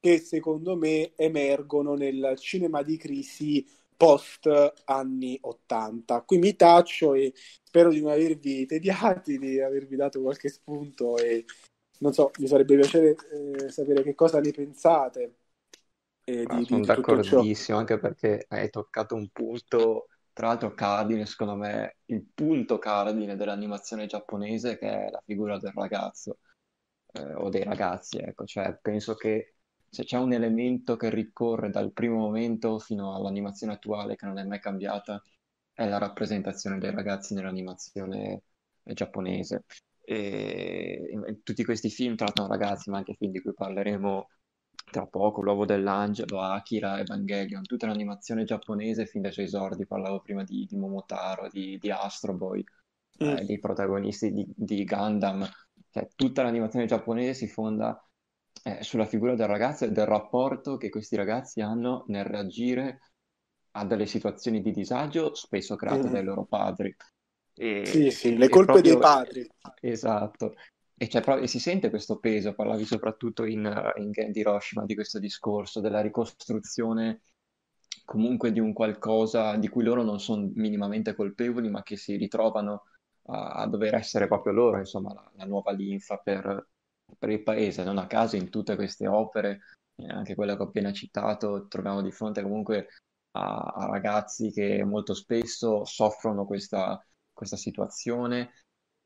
che secondo me emergono nel cinema di crisi post anni ottanta. Qui mi taccio e spero di non avervi tediati, di avervi dato qualche spunto, e non so, mi sarebbe piacere eh, sapere che cosa ne pensate. Eh, di, sono di d'accordissimo, anche perché hai toccato un punto, tra l'altro cardine, secondo me il punto cardine dell'animazione giapponese, che è la figura del ragazzo eh, o dei ragazzi, ecco, cioè penso che se c'è un elemento che ricorre dal primo momento fino all'animazione attuale, che non è mai cambiata, è la rappresentazione dei ragazzi nell'animazione giapponese. E in tutti questi film trattano ragazzi, ma anche film di cui parleremo tra poco, L'Uovo dell'Angelo, Akira, Evangelion, tutta l'animazione giapponese fin dai suoi esordi. Parlavo prima di, di Momotaro, di, di Astro Boy, mm. eh, dei protagonisti di, di Gundam. Cioè, tutta l'animazione giapponese si fonda sulla figura del ragazzo e del rapporto che questi ragazzi hanno nel reagire a delle situazioni di disagio, spesso create mm. dai loro padri. E, sì, sì, le colpe proprio dei padri. Esatto. E, cioè, proprio, e si sente questo peso. Parlavi soprattutto in, in Gen di Hiroshima di questo discorso, della ricostruzione comunque di un qualcosa di cui loro non sono minimamente colpevoli, ma che si ritrovano a, a dover essere proprio loro, insomma, la, la nuova linfa per... per il paese. Non a caso in tutte queste opere, eh, anche quella che ho appena citato, troviamo di fronte comunque a, a ragazzi che molto spesso soffrono questa, questa situazione.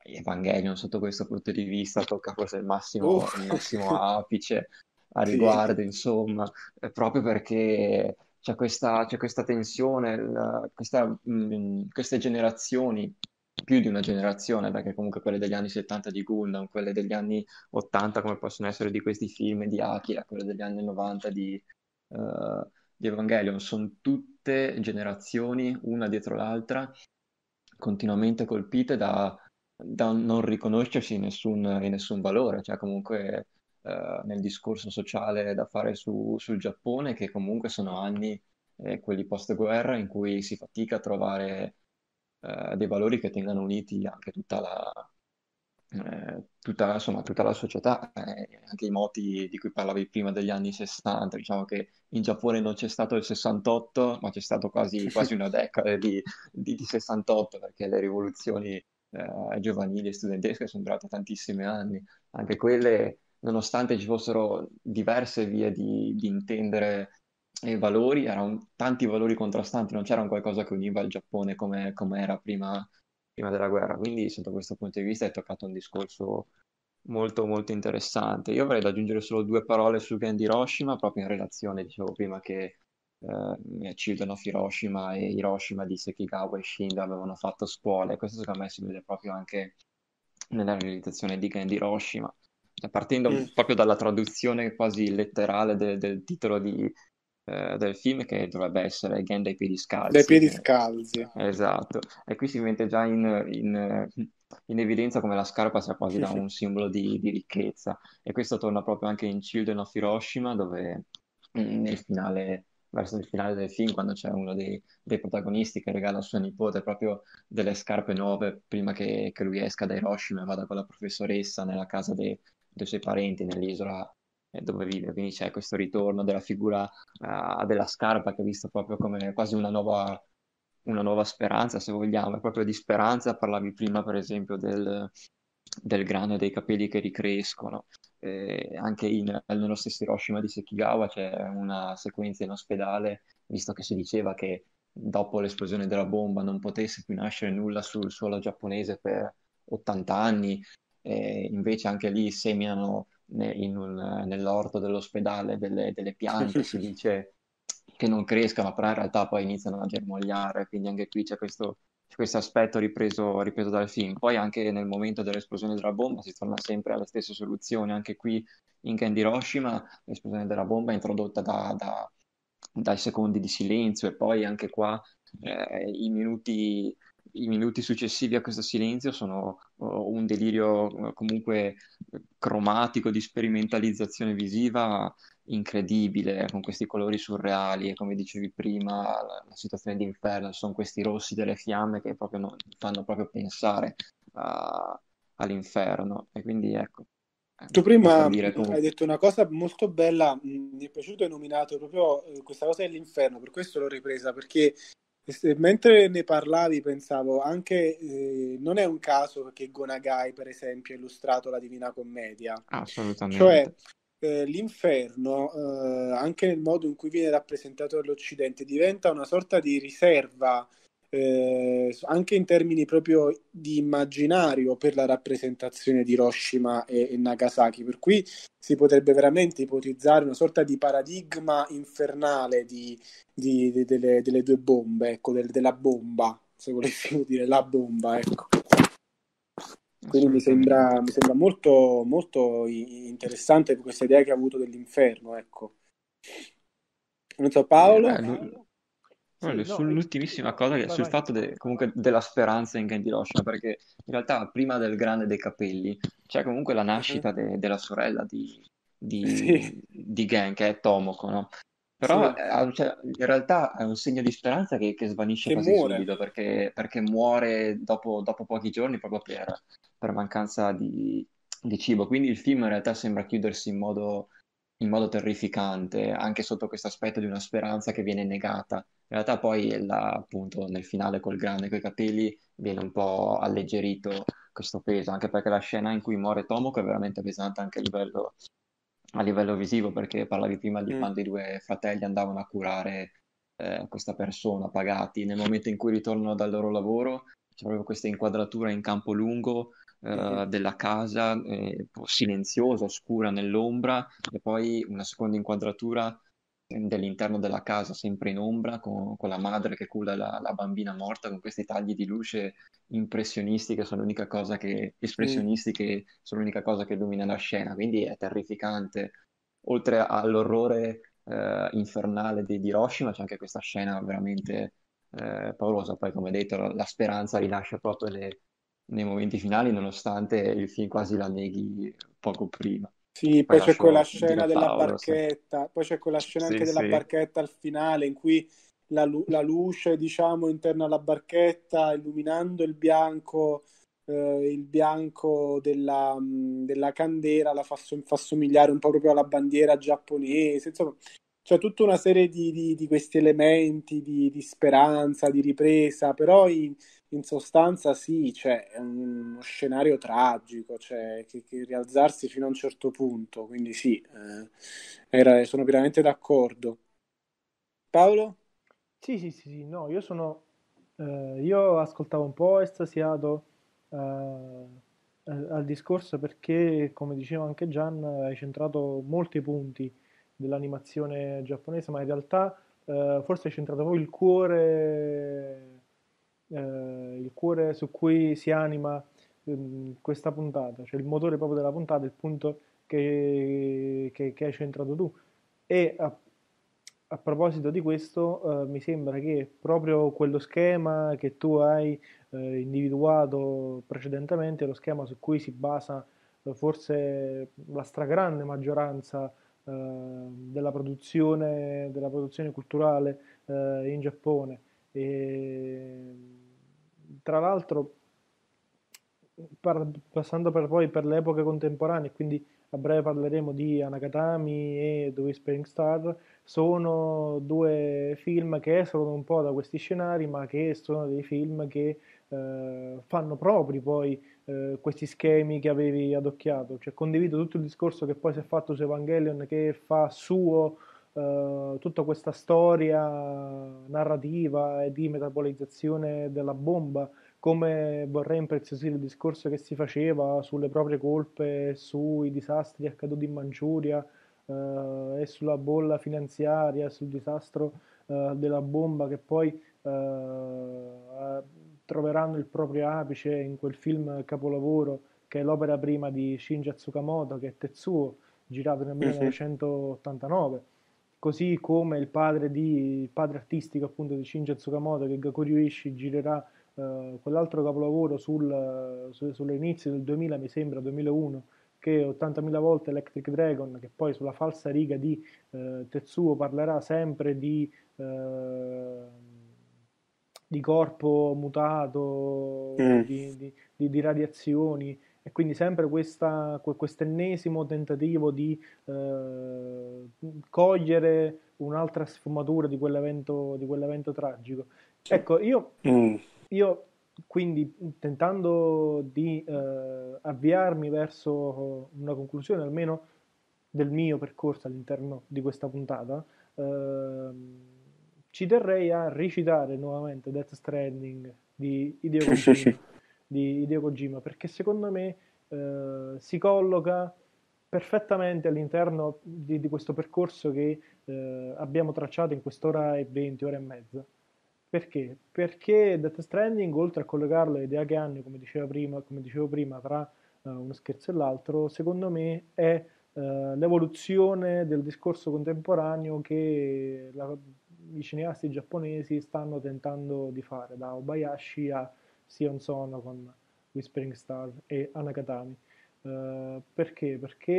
Evangelion sotto questo punto di vista tocca forse il massimo, il massimo apice a riguardo, sì. Insomma, proprio perché c'è questa, c'è questa tensione, la, questa, mh, queste generazioni, più di una generazione, perché comunque quelle degli anni settanta di Gundam, quelle degli anni ottanta come possono essere di questi film di Akira, quelle degli anni novanta di, uh, di Evangelion, sono tutte generazioni, una dietro l'altra, continuamente colpite da, da non riconoscersi in nessun, in nessun valore, cioè comunque uh, nel discorso sociale da fare su, sul Giappone, che comunque sono anni, eh, quelli post-guerra, in cui si fatica a trovare Uh, dei valori che tengano uniti anche tutta la, eh, tutta, insomma, tutta la società, eh, anche i moti di cui parlavi prima degli anni sessanta. Diciamo che in Giappone non c'è stato il sessantotto, ma c'è stato quasi, quasi una decade di, di, di sessantotto, perché le rivoluzioni eh, giovanili e studentesche sono durate tantissimi anni. Anche quelle, nonostante ci fossero diverse vie di, di intendere e valori, erano tanti valori contrastanti, non c'era un qualcosa che univa il Giappone come, come era prima, prima della guerra. Quindi, sotto questo punto di vista, è toccato un discorso molto molto interessante. Io avrei da aggiungere solo due parole su Gen di Hiroshima, proprio in relazione, dicevo prima, che eh, Children of Hiroshima e Hiroshima di Sekigawa e Shindo avevano fatto scuole. Questo secondo me si vede proprio anche nella realizzazione di Gen di Hiroshima, cioè, partendo mm. proprio dalla traduzione quasi letterale del, del titolo di del film, che dovrebbe essere Gen dai piedi scalzi. Dai piedi scalzi. Esatto. E qui si mette già in, in, in evidenza come la scarpa sia quasi sì, da un simbolo di, di ricchezza. E questo torna proprio anche in Children of Hiroshima, dove nel finale, verso il finale del film, quando c'è uno dei, dei protagonisti che regala a sua nipote proprio delle scarpe nuove prima che, che lui esca da Hiroshima e vada con la professoressa nella casa dei, dei suoi parenti, nell'isola dove vive. Quindi c'è questo ritorno della figura uh, della scarpa, che è visto proprio come quasi una nuova, una nuova speranza, se vogliamo. È proprio di speranza, parlavi prima per esempio del, del grano e dei capelli che ricrescono. Eh, anche in, nello stesso Hiroshima di Sekigawa c'è una sequenza in ospedale, visto che si diceva che dopo l'esplosione della bomba non potesse più nascere nulla sul suolo giapponese per ottanta anni, eh, invece anche lì seminano In un, nell'orto dell'ospedale delle, delle piante, si dice che non crescano, però in realtà poi iniziano a germogliare. Quindi anche qui c'è questo, c'è questo aspetto ripreso, ripreso dal film. Poi anche nel momento dell'esplosione della bomba si torna sempre alla stessa soluzione. Anche qui in Gen di Hiroshima l'esplosione della bomba è introdotta da, da, dai secondi di silenzio, e poi anche qua eh, i minuti i minuti successivi a questo silenzio sono un delirio comunque cromatico di sperimentalizzazione visiva incredibile, con questi colori surreali, e come dicevi prima la, la situazione di inferno, sono questi rossi delle fiamme che proprio non, fanno proprio pensare a, all'inferno. E quindi ecco, tu prima come... hai detto una cosa molto bella, mi è piaciuto e nominato proprio questa cosa dell'inferno, per questo l'ho ripresa, perché mentre ne parlavi pensavo anche, eh, non è un caso che Gonagai per esempio ha illustrato la Divina Commedia. Assolutamente. Cioè eh, l'inferno, eh, anche nel modo in cui viene rappresentato dall'Occidente, diventa una sorta di riserva, eh, anche in termini proprio di immaginario, per la rappresentazione di Hiroshima e, e Nagasaki, per cui si potrebbe veramente ipotizzare una sorta di paradigma infernale di, di, di, delle, delle due bombe, ecco, del, della bomba, se volessimo dire la bomba, ecco. Quindi mi sembra, mi sembra molto, molto interessante questa idea che ha avuto dell'inferno, ecco. Non so, Paolo? Eh, Paolo? No, sì, sull'ultimissima no, cosa, che, vai, sul vai. fatto de, comunque della speranza in Gen di Hiroshima, perché in realtà prima del grano e dei capelli c'è comunque la nascita de, della sorella di, di, sì. di Gen, che è Tomoko, no? Però sì. cioè, in realtà è un segno di speranza che, che svanisce che quasi muore. subito, perché, perché muore dopo, dopo pochi giorni, proprio per, per mancanza di, di cibo. Quindi il film in realtà sembra chiudersi in modo, in modo terrificante, anche sotto questo aspetto di una speranza che viene negata. In realtà poi la, appunto nel finale col grano e coi capelli viene un po' alleggerito questo peso, anche perché la scena in cui muore Tomoko è veramente pesante anche a livello, a livello visivo, perché parlavi prima di mm. quando i due fratelli andavano a curare eh, questa persona pagati. Nel momento in cui ritornano dal loro lavoro c'è proprio questa inquadratura in campo lungo eh, della casa, eh, silenziosa, oscura nell'ombra, e poi una seconda inquadratura dell'interno della casa, sempre in ombra, con, con la madre che cura la, la bambina morta, con questi tagli di luce impressionisti che sono l'unica cosa che espressionisti che sono l'unica cosa che illumina la scena, quindi è terrificante. Oltre all'orrore eh, infernale di, di Hiroshima, c'è anche questa scena veramente eh, paurosa. Poi, come detto, la, la speranza rilascia proprio le, nei momenti finali, nonostante il film quasi la neghi poco prima. Sì, poi, poi c'è quella scena della Paolo, barchetta, sì. Poi c'è quella scena anche sì, della sì. barchetta al finale, in cui la, lu- la luce, diciamo, interna alla barchetta, illuminando il bianco, eh, il bianco della, della candela, la fa, fa somigliare un po' proprio alla bandiera giapponese. Insomma, c'è tutta una serie di, di, di questi elementi di, di speranza, di ripresa, però in, in sostanza sì, c'è cioè, uno scenario tragico, cioè, che, che rialzarsi fino a un certo punto, quindi sì, eh, era, sono veramente d'accordo. Paolo? Sì, sì, sì, sì no, io sono, eh, io ascoltavo un po' estasiato eh, al discorso perché, come diceva anche Gian, hai centrato molti punti dell'animazione giapponese, ma in realtà eh, forse è centrato proprio il cuore, eh, il cuore su cui si anima eh, questa puntata, cioè il motore proprio della puntata, il punto che, che, che hai centrato tu. E a, a proposito di questo, eh, mi sembra che proprio quello schema che tu hai eh, individuato precedentemente, lo schema su cui si basa eh, forse la stragrande maggioranza della produzione, della produzione culturale eh, in Giappone. E, tra l'altro, par- passando per poi per le epoche contemporanee, quindi a breve parleremo di Hanagatami e The Whispering Star, sono due film che escono un po' da questi scenari, ma che sono dei film che eh, fanno propri poi questi schemi che avevi adocchiato. Cioè, condivido tutto il discorso che poi si è fatto su Evangelion, che fa suo eh, tutta questa storia narrativa e di metabolizzazione della bomba, come vorrei impreziosire il discorso che si faceva sulle proprie colpe, sui disastri accaduti in Manciuria eh, e sulla bolla finanziaria, sul disastro eh, della bomba che poi eh, troveranno il proprio apice in quel film capolavoro che è l'opera prima di Shinji Tsukamoto, che è Tetsuo, girato nel millenovecentottantanove, così come il padre, di, il padre artistico appunto di Shinji Tsukamoto, che Gakuri Ishii girerà eh, quell'altro capolavoro sul, su, sull'inizio del duemila, mi sembra, duemilauno, che ottantamila volte Electric Dragon, che poi sulla falsa riga di eh, Tetsuo parlerà sempre di... Eh, di corpo mutato, mm. di, di, di, di radiazioni, e quindi sempre questa, quest'ennesimo tentativo di eh, cogliere un'altra sfumatura di quell'evento, di quell'evento tragico. Ecco, io, mm. io quindi tentando di eh, avviarmi verso una conclusione, almeno del mio percorso all'interno di questa puntata, eh, ci terrei a recitare nuovamente Death Stranding di Hideo Kojima, di Hideo Kojima perché secondo me eh, si colloca perfettamente all'interno di, di questo percorso che eh, abbiamo tracciato in quest'ora e venti, ora e mezza. Perché? Perché Death Stranding, oltre a collegarlo a Hideaki Anno, come dicevo prima, come dicevo prima tra eh, uno scherzo e l'altro, secondo me è eh, l'evoluzione del discorso contemporaneo che la, i cineasti giapponesi stanno tentando di fare, da Obayashi a Sion Sono con Whispering Star e Hanagatami. Eh, perché? Perché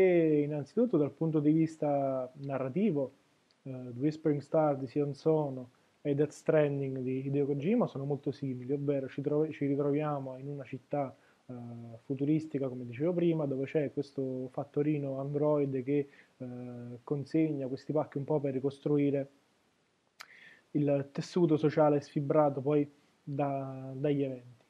innanzitutto dal punto di vista narrativo eh, Whispering Star di Sion Sono e Death Stranding di Hideo Kojima sono molto simili, ovvero ci, tro- ci ritroviamo in una città eh, futuristica, come dicevo prima, dove c'è questo fattorino android che eh, consegna questi pacchi un po' per ricostruire il tessuto sociale sfibrato poi da, dagli eventi.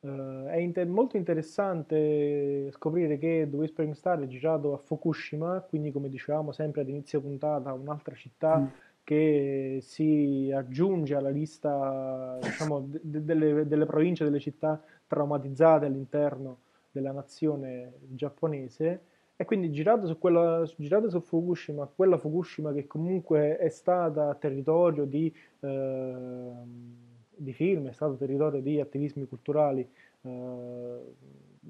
Uh, è inter- molto interessante scoprire che The Whispering Star è girato a Fukushima, quindi, come dicevamo sempre all'inizio puntata, un'altra città mm. che si aggiunge alla lista, diciamo, de- delle, delle province, delle città traumatizzate all'interno della nazione giapponese. E quindi girato su, quella, girato su Fukushima, quella Fukushima che comunque è stata territorio di, eh, di film, è stato territorio di attivismi culturali eh,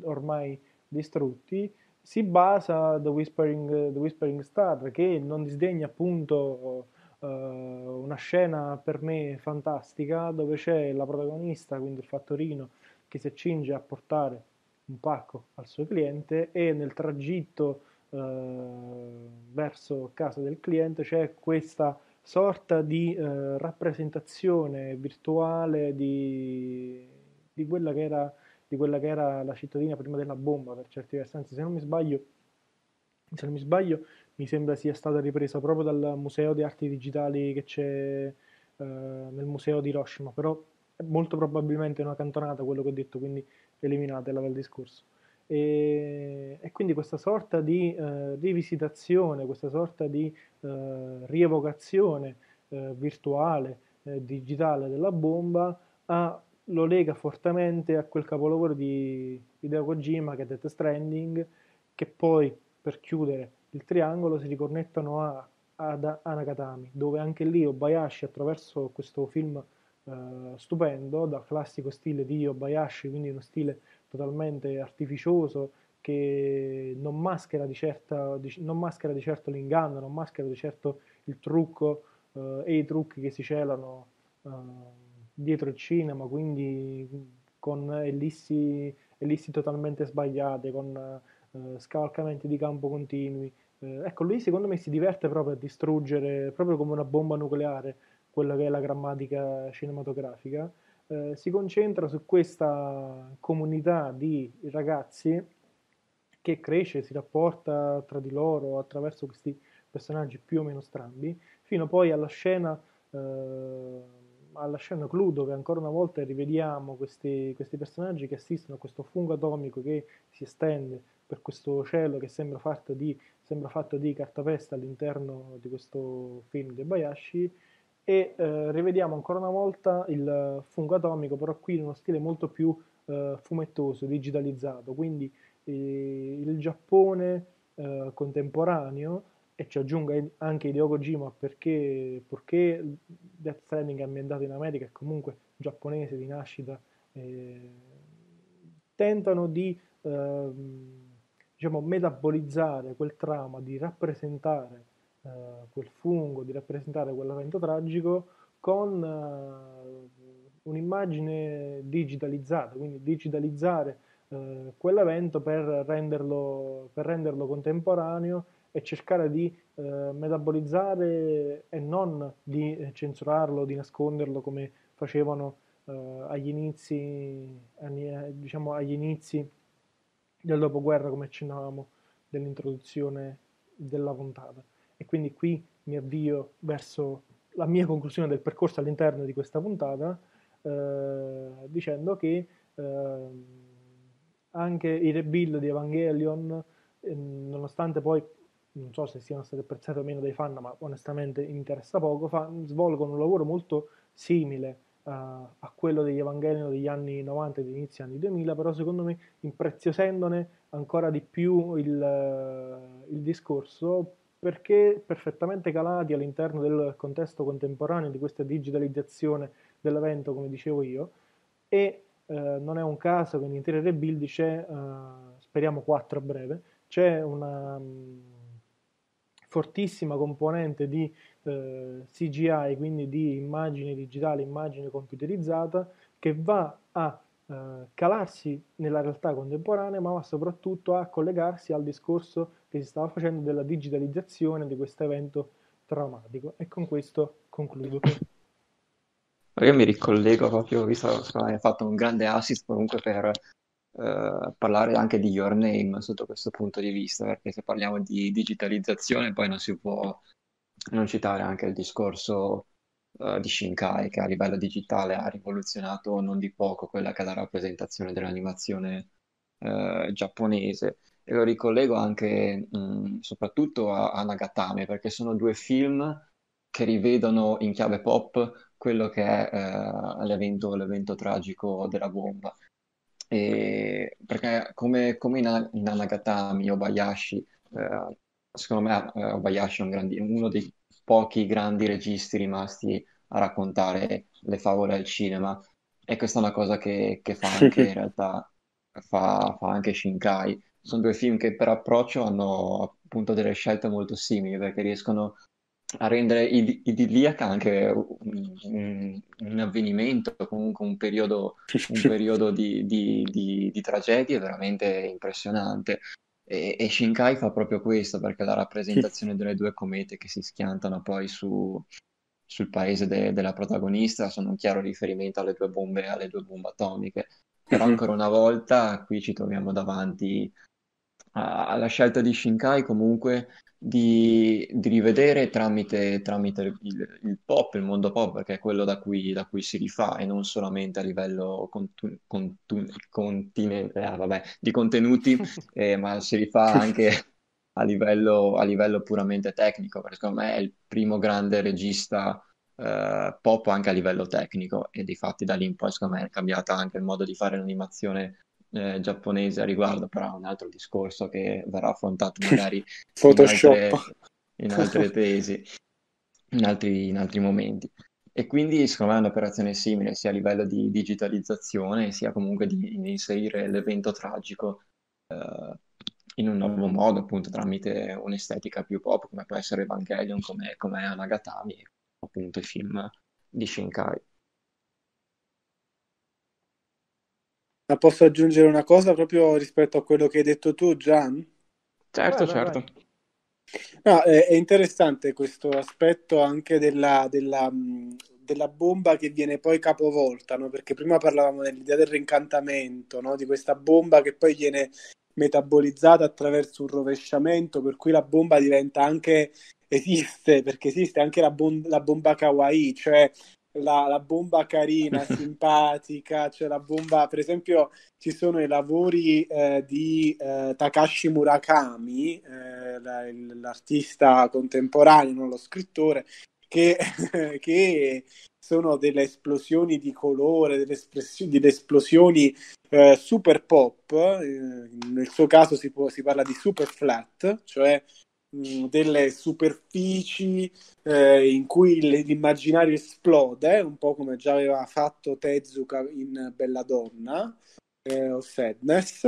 ormai distrutti, si basa The Whispering, The Whispering Star, che non disdegna appunto eh, una scena per me fantastica, dove c'è la protagonista, quindi il fattorino, che si accinge a portare un pacco al suo cliente, e nel tragitto eh, verso casa del cliente c'è questa sorta di eh, rappresentazione virtuale di, di, quella che era, di quella che era la cittadina prima della bomba, per certi versi. Anzi, se non mi sbaglio, se non mi sbaglio, mi sembra sia stata ripresa proprio dal museo di arti digitali che c'è eh, nel museo di Hiroshima, però è molto probabilmente una cantonata quello che ho detto, quindi eliminatela dal discorso. E, e quindi questa sorta di eh, rivisitazione, questa sorta di eh, rievocazione eh, virtuale, eh, digitale della bomba, a, lo lega fortemente a quel capolavoro di Hideo Kojima che è Death Stranding, che poi per chiudere il triangolo si riconnettano a, ad Hanagatami, dove anche lì Obayashi, attraverso questo film Uh, stupendo, dal classico stile di Obayashi, quindi uno stile totalmente artificioso che non maschera di, certa, di, non maschera di certo l'inganno, non maschera di certo il trucco uh, e i trucchi che si celano uh, dietro il cinema, quindi con ellissi, ellissi totalmente sbagliate, con uh, scavalcamenti di campo continui. Uh, ecco, lui secondo me si diverte proprio a distruggere, proprio come una bomba nucleare, quella che è la grammatica cinematografica. Eh, si concentra su questa comunità di ragazzi che cresce, si rapporta tra di loro attraverso questi personaggi più o meno strambi, fino poi alla scena, eh, alla scena clou, dove ancora una volta rivediamo questi, questi personaggi che assistono a questo fungo atomico che si estende per questo cielo che sembra fatto di, sembra fatto di cartapesta all'interno di questo film di Obayashi, e eh, rivediamo ancora una volta il fungo atomico, però qui in uno stile molto più eh, fumettoso, digitalizzato, quindi eh, il Giappone eh, contemporaneo, e ci aggiunga anche Hideo Kojima, perché, perché Death Stranding è ambientato in America, è comunque giapponese di nascita, eh, tentano di eh, diciamo, metabolizzare quel trauma, di rappresentare Uh, quel fungo, di rappresentare quell'evento tragico con uh, un'immagine digitalizzata, quindi digitalizzare uh, quell'evento per renderlo, per renderlo contemporaneo e cercare di uh, metabolizzare e non di censurarlo, di nasconderlo come facevano uh, agli inizi, diciamo agli inizi del dopoguerra, come accennavamo nell'introduzione della puntata. E quindi qui mi avvio verso la mia conclusione del percorso all'interno di questa puntata, eh, dicendo che eh, anche i rebuild di Evangelion, eh, nonostante poi, non so se siano stati apprezzati o meno dai fan, ma onestamente interessa poco, fan, svolgono un lavoro molto simile eh, a quello degli Evangelion degli anni novanta e degli inizi anni duemila, però secondo me impreziosendone ancora di più il, il discorso, perché perfettamente calati all'interno del contesto contemporaneo di questa digitalizzazione dell'evento, come dicevo io, e eh, non è un caso che in interi rebuild c'è, eh, speriamo quattro a breve, c'è una mh, fortissima componente di eh, C G I, quindi di immagine digitale, immagine computerizzata, che va a eh, calarsi nella realtà contemporanea, ma va soprattutto a collegarsi al discorso che si stava facendo della digitalizzazione di questo evento traumatico. E con questo concludo. Io mi ricollego proprio, visto che hai fatto un grande assist comunque per eh, parlare anche di Your Name sotto questo punto di vista, perché se parliamo di digitalizzazione poi non si può non citare anche il discorso eh, di Shinkai, che a livello digitale ha rivoluzionato non di poco quella che è la rappresentazione dell'animazione eh, giapponese. E lo ricollego anche mh, soprattutto a Hanagatami, perché sono due film che rivedono in chiave pop quello che è eh, l'evento, l'evento tragico della bomba. E perché come, come in, in Hanagatami Obayashi eh, secondo me eh, Obayashi è un grandi, uno dei pochi grandi registi rimasti a raccontare le favole al cinema, e questa è una cosa che, che fa anche in realtà fa, fa anche Shinkai. Sono due film che per approccio hanno appunto delle scelte molto simili, perché riescono a rendere id- idilliaca anche un, un, un avvenimento, comunque un periodo, un periodo di, di, di, di tragedie veramente impressionante. E, e Shinkai fa proprio questo, perché la rappresentazione delle due comete che si schiantano poi su, sul paese de, della protagonista sono un chiaro riferimento alle due bombe, alle due bombe atomiche. Però ancora una volta qui ci troviamo davanti a, alla scelta di Shinkai comunque di, di rivedere tramite, tramite il, il pop, il mondo pop, perché è quello da cui, da cui si rifà, e non solamente a livello contu, contu, contine, eh, vabbè, di contenuti, eh, ma si rifà anche a livello, a livello puramente tecnico, perché secondo me è il primo grande regista Uh, pop anche a livello tecnico, e difatti da lì in poi secondo me è cambiata anche il modo di fare l'animazione eh, giapponese a riguardo, però è un altro discorso che verrà affrontato magari Photoshop. In, altre, in altre tesi, in altri, in altri momenti, e quindi secondo me è un'operazione simile sia a livello di digitalizzazione sia comunque di inserire l'evento tragico uh, in un nuovo modo, appunto tramite un'estetica più pop come può essere Evangelion, come, come è Hanagatami, appunto i film di Shinkai. Ma posso aggiungere una cosa proprio rispetto a quello che hai detto tu, Gian? Certo, vai, certo. Vai, vai. No, è, è interessante questo aspetto anche della, della, della bomba che viene poi capovolta, no? Perché prima parlavamo dell'idea del rincantamento, no? Di questa bomba che poi viene metabolizzata attraverso un rovesciamento, per cui la bomba diventa anche... Esiste, perché esiste anche la, bon- la bomba kawaii, cioè la, la bomba carina, simpatica, cioè la bomba... Per esempio ci sono i lavori eh, di eh, Takashi Murakami, eh, la, l'artista contemporaneo, non lo scrittore, che, che sono delle esplosioni di colore, delle, espress- delle esplosioni eh, super pop, eh, nel suo caso si, può, si parla di super flat, cioè... delle superfici eh, in cui l'immaginario esplode, un po' come già aveva fatto Tezuka in Belladonna eh, o Sadness,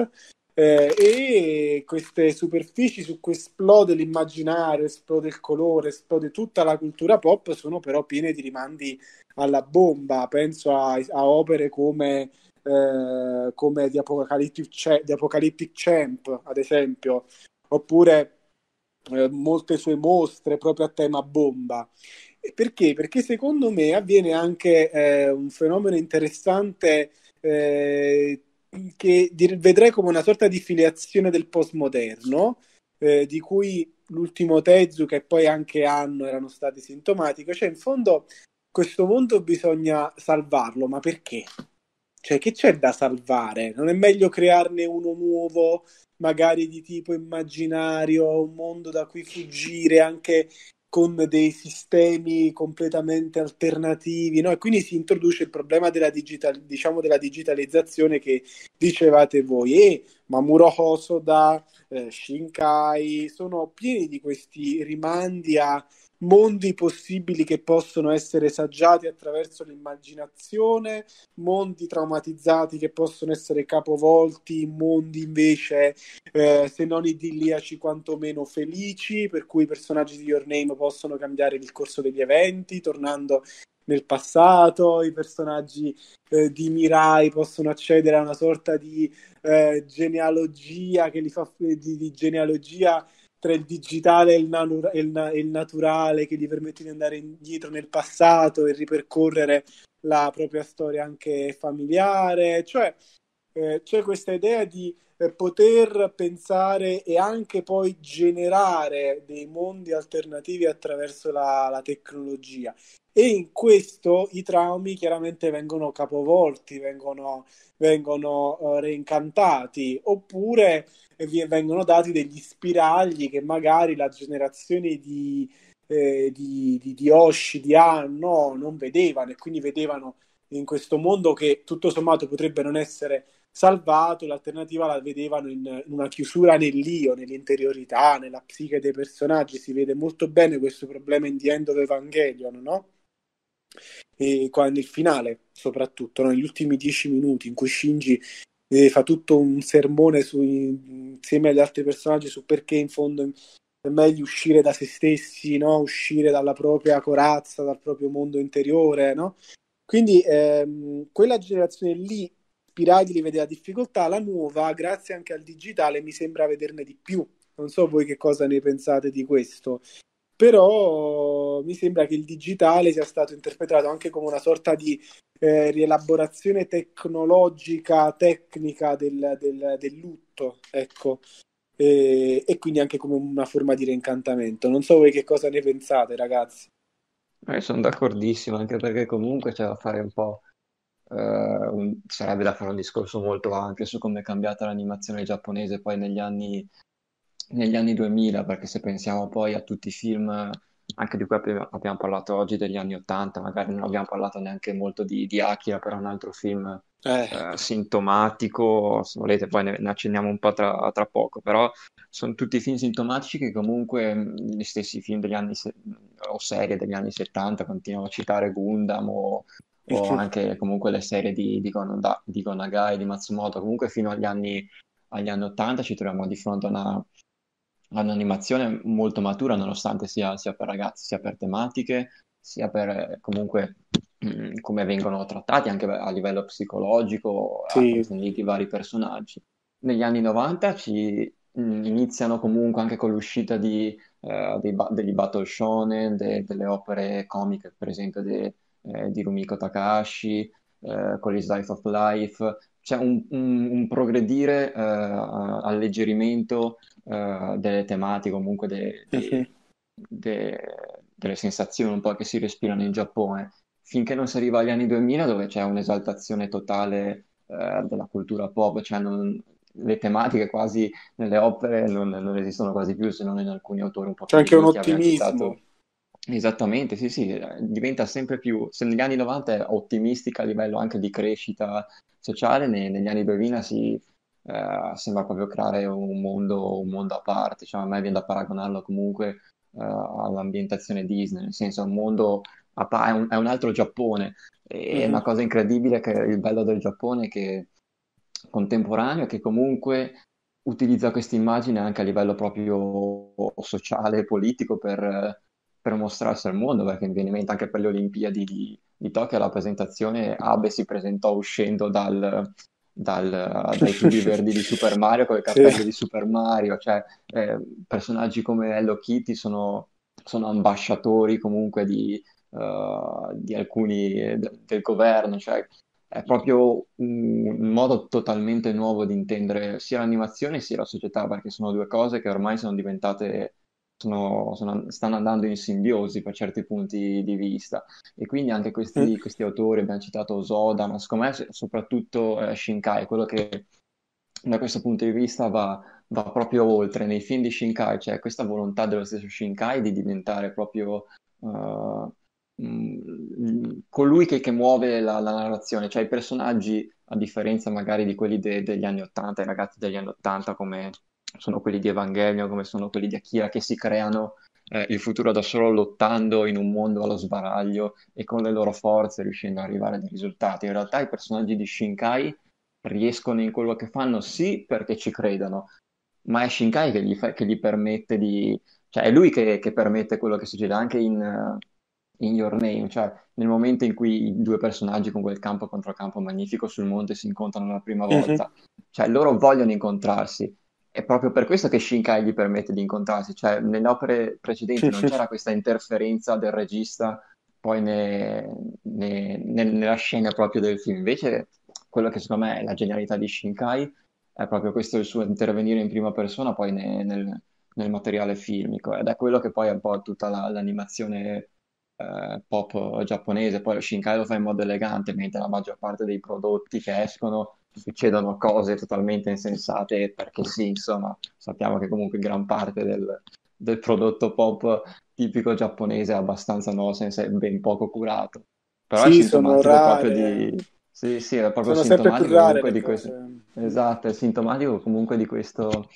eh, e queste superfici su cui esplode l'immaginario, esplode il colore, esplode tutta la cultura pop, sono però piene di rimandi alla bomba. Penso a, a opere come eh, come The Apocalyptic, The Apocalyptic Champ, ad esempio, oppure Eh, molte sue mostre proprio a tema bomba. Perché? Perché secondo me avviene anche eh, un fenomeno interessante eh, che vedrei come una sorta di filiazione del postmoderno, eh, di cui l'ultimo Tezuka e poi anche Anno erano stati sintomatici. Cioè, in fondo, questo mondo bisogna salvarlo, ma perché? Cioè, che c'è da salvare? Non è meglio crearne uno nuovo, magari di tipo immaginario, un mondo da cui fuggire anche con dei sistemi completamente alternativi, no? E quindi si introduce il problema della, digital, diciamo, della digitalizzazione che dicevate voi, e Mamoru Hosoda, eh, Shinkai sono pieni di questi rimandi a mondi possibili che possono essere saggiati attraverso l'immaginazione, mondi traumatizzati che possono essere capovolti, mondi invece eh, se non idilliaci quantomeno felici, per cui i personaggi di Your Name possono cambiare il corso degli eventi tornando nel passato, i personaggi eh, di Mirai possono accedere a una sorta di eh, genealogia che li fa di, di genealogia tra il digitale e il, nanu- e, il na- e il naturale, che gli permette di andare indietro nel passato e ripercorrere la propria storia anche familiare. Cioè eh, c'è questa idea di eh, poter pensare e anche poi generare dei mondi alternativi attraverso la, la tecnologia, e in questo i traumi chiaramente vengono capovolti, vengono, vengono uh, reincantati, oppure vengono dati degli spiragli che magari la generazione di, eh, di, di, di Oshii, di Anno non vedevano, e quindi vedevano in questo mondo che tutto sommato potrebbe non essere salvato, l'alternativa la vedevano in, in una chiusura nell'io, nell'interiorità, nella psiche dei personaggi. Si vede molto bene questo problema in The End of Evangelion, no? E qua nel finale, soprattutto, no? Negli ultimi dieci minuti in cui Shinji eh, fa tutto un sermone su, insieme agli altri personaggi, su perché in fondo è meglio uscire da se stessi, no? Uscire dalla propria corazza, dal proprio mondo interiore, no? Quindi ehm, quella generazione lì, Spiragli vedeva difficoltà, la nuova, grazie anche al digitale, mi sembra vederne di più. Non so voi che cosa ne pensate di questo, però mi sembra che il digitale sia stato interpretato anche come una sorta di eh, rielaborazione tecnologica, tecnica del, del, del lutto, ecco. E, e quindi anche come una forma di reincantamento. Non so voi che cosa ne pensate, ragazzi. Eh, sono d'accordissimo, anche perché comunque c'è da fare un po', eh, un, sarebbe da fare un discorso molto ampio su come è cambiata l'animazione giapponese poi negli anni, negli anni duemila, perché se pensiamo poi a tutti i film, anche di cui abbiamo, abbiamo parlato oggi, degli anni ottanta, magari non abbiamo parlato neanche molto di, di Akira, però un altro film Eh. Uh, sintomatico, se volete poi ne, ne accenniamo un po' tra, tra poco, però sono tutti film sintomatici che comunque gli stessi film degli anni se- o serie degli anni settanta, continuano a citare Gundam o, o anche comunque le serie di, di, Konoda, di Gonagai, di Matsumoto, comunque fino agli anni, agli anni ottanta ci troviamo di fronte a una, un'animazione molto matura, nonostante sia, sia per ragazzi, sia per tematiche, sia per comunque come vengono trattati anche a livello psicologico, sì, approfonditi i vari personaggi. Negli anni novanta ci iniziano comunque anche con l'uscita di, eh, dei ba- degli battle shonen, de- delle opere comiche, per esempio de- eh, di Rumiko Takahashi, eh, con His Life of Life. C'è un, un, un progredire, eh, alleggerimento eh, delle tematiche, comunque de- de- sì. de- delle sensazioni un po' che si respirano in Giappone, finché non si arriva agli anni duemila, dove c'è un'esaltazione totale eh, della cultura pop, cioè non, le tematiche quasi nelle opere non, non esistono quasi più, se non in alcuni autori un po' più. C'è anche un ottimismo. Citato. Esattamente, sì, sì, diventa sempre più, se negli anni novanta è ottimistica a livello anche di crescita sociale, ne, negli anni duemila si eh, sembra proprio creare un mondo, un mondo a parte, cioè a me viene da paragonarlo comunque eh, all'ambientazione Disney, nel senso è un mondo... È un, è un altro Giappone, è mm. una cosa incredibile, che il bello del Giappone che contemporaneo, che comunque utilizza questa immagine anche a livello proprio sociale e politico per, per mostrarsi al mondo, perché mi viene in mente anche per le Olimpiadi di, di Tokyo la presentazione, Abe si presentò uscendo dal, dal, dai tubi verdi di Super Mario con il cappello sì. di Super Mario, cioè eh, personaggi come Hello Kitty sono, sono ambasciatori comunque di Uh, di alcuni de- del governo, cioè è proprio un, un modo totalmente nuovo di intendere sia l'animazione sia la società, perché sono due cose che ormai sono diventate sono, sono, stanno andando in simbiosi per certi punti di vista, e quindi anche questi, questi autori, abbiamo citato Soda, ma secondo me soprattutto eh, Shinkai, quello che da questo punto di vista va, va proprio oltre nei film di Shinkai, cioè questa volontà dello stesso Shinkai di diventare proprio uh, colui che, che muove la, la narrazione, cioè i personaggi, a differenza magari di quelli de, degli anni ottanta, i ragazzi degli anni ottanta come sono quelli di Evangelion, come sono quelli di Akira, che si creano eh, il futuro da solo, lottando in un mondo allo sbaraglio e con le loro forze riuscendo ad arrivare a dei risultati. In realtà i personaggi di Shinkai riescono in quello che fanno, sì, perché ci credono, ma è Shinkai che gli, fa, che gli permette di, cioè è lui che, che permette quello che succede anche in uh, in Your Name, cioè nel momento in cui i due personaggi con quel campo contro campo magnifico sul monte si incontrano la prima volta, mm-hmm. cioè loro vogliono incontrarsi, è proprio per questo che Shinkai gli permette di incontrarsi, cioè nelle opere precedenti non c'era questa interferenza del regista poi ne, ne, ne, nella scena proprio del film, invece quello che secondo me è la genialità di Shinkai è proprio questo, il suo intervenire in prima persona poi ne, nel, nel materiale filmico, ed è quello che poi è un po' tutta la, l'animazione Uh, pop giapponese. Poi Shinkai lo fa in modo elegante, mentre la maggior parte dei prodotti che escono succedono cose totalmente insensate, perché sì, insomma, sappiamo che comunque gran parte del, del prodotto pop tipico giapponese è abbastanza no sense, ben poco curato, però sì, è sintomatico proprio di, Sì, sì, era proprio sono sintomatico comunque di questo. Esatto, è sintomatico comunque di questo,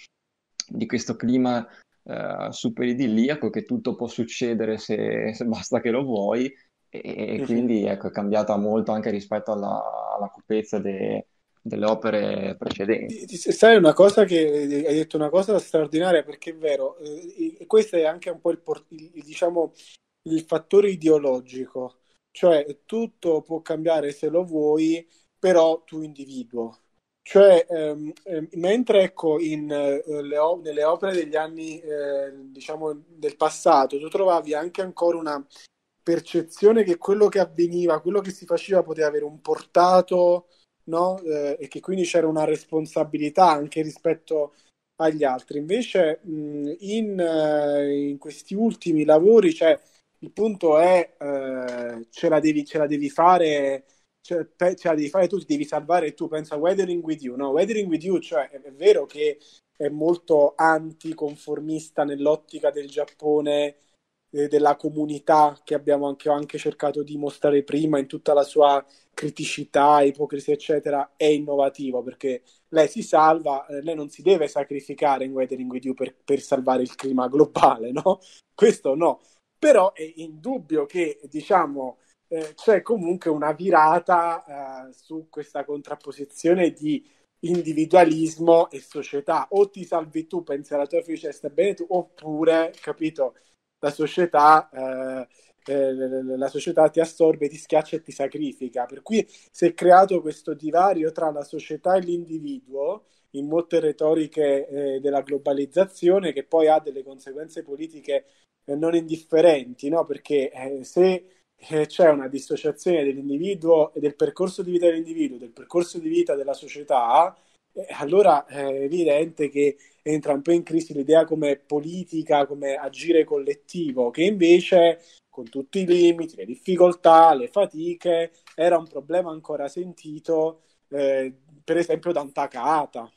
di questo clima uh, super idilliaco, che tutto può succedere se, se basta che lo vuoi. E, e quindi ecco, è cambiata molto anche rispetto alla, alla cupezza de, delle opere precedenti. Sai una cosa, che hai detto una cosa straordinaria, perché è vero, eh, questo è anche un po' il, il, diciamo, il fattore ideologico, cioè tutto può cambiare se lo vuoi, però tu individuo, cioè ehm, eh, mentre ecco in, eh, le o- nelle opere degli anni eh, diciamo del passato tu trovavi anche ancora una percezione che quello che avveniva, quello che si faceva poteva avere un portato, no? Eh, e che quindi c'era una responsabilità anche rispetto agli altri. Invece mh, in, eh, in questi ultimi lavori, cioè, il punto è eh, ce la devi, ce la devi fare, cioè, pe- ce la devi fare tu, ti devi salvare tu. Pensa a Weathering with You, no? Weathering with You, cioè, è, è vero che è molto anticonformista nell'ottica del Giappone, della comunità, che abbiamo anche, anche cercato di mostrare prima in tutta la sua criticità, ipocrisia eccetera. È innovativo perché lei si salva, lei non si deve sacrificare in Weathering with You per, per salvare il clima globale, no? Questo no, però è indubbio che diciamo eh, c'è comunque una virata eh, su questa contrapposizione di individualismo e società: o ti salvi tu, pensi alla tua figlia e sta bene tu, oppure, capito, la società, eh, eh, la società ti assorbe, ti schiaccia e ti sacrifica. Per cui si è creato questo divario tra la società e l'individuo in molte retoriche eh, della globalizzazione, che poi ha delle conseguenze politiche eh, non indifferenti, no? Perché eh, se eh, c'è una dissociazione dell'individuo e del percorso di vita dell'individuo, del percorso di vita della società, allora è evidente che entra un po' in crisi l'idea come politica, come agire collettivo, che invece, con tutti i limiti, le difficoltà, le fatiche, era un problema ancora sentito, eh, per esempio da un Takahata,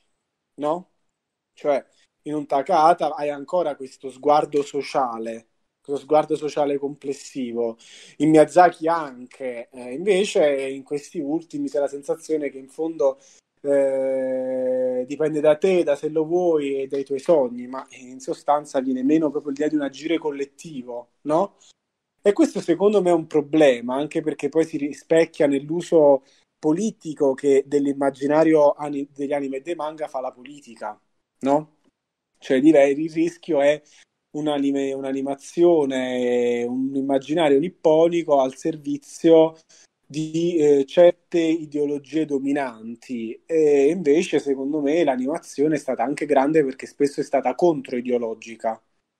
no? Cioè, in un Takahata hai ancora questo sguardo sociale, questo sguardo sociale complessivo. In Miyazaki anche, eh, invece in questi ultimi c'è la sensazione che in fondo Eh, dipende da te, da se lo vuoi e dai tuoi sogni, ma in sostanza viene meno proprio l'idea di un agire collettivo, no? E questo secondo me è un problema, anche perché poi si rispecchia nell'uso politico che dell'immaginario ani- degli anime e dei manga fa la politica, no? Cioè, direi il rischio è un'anime, un'animazione, un immaginario nipponico al servizio di eh, certe ideologie dominanti, e invece secondo me l'animazione è stata anche grande perché spesso è stata controideologica,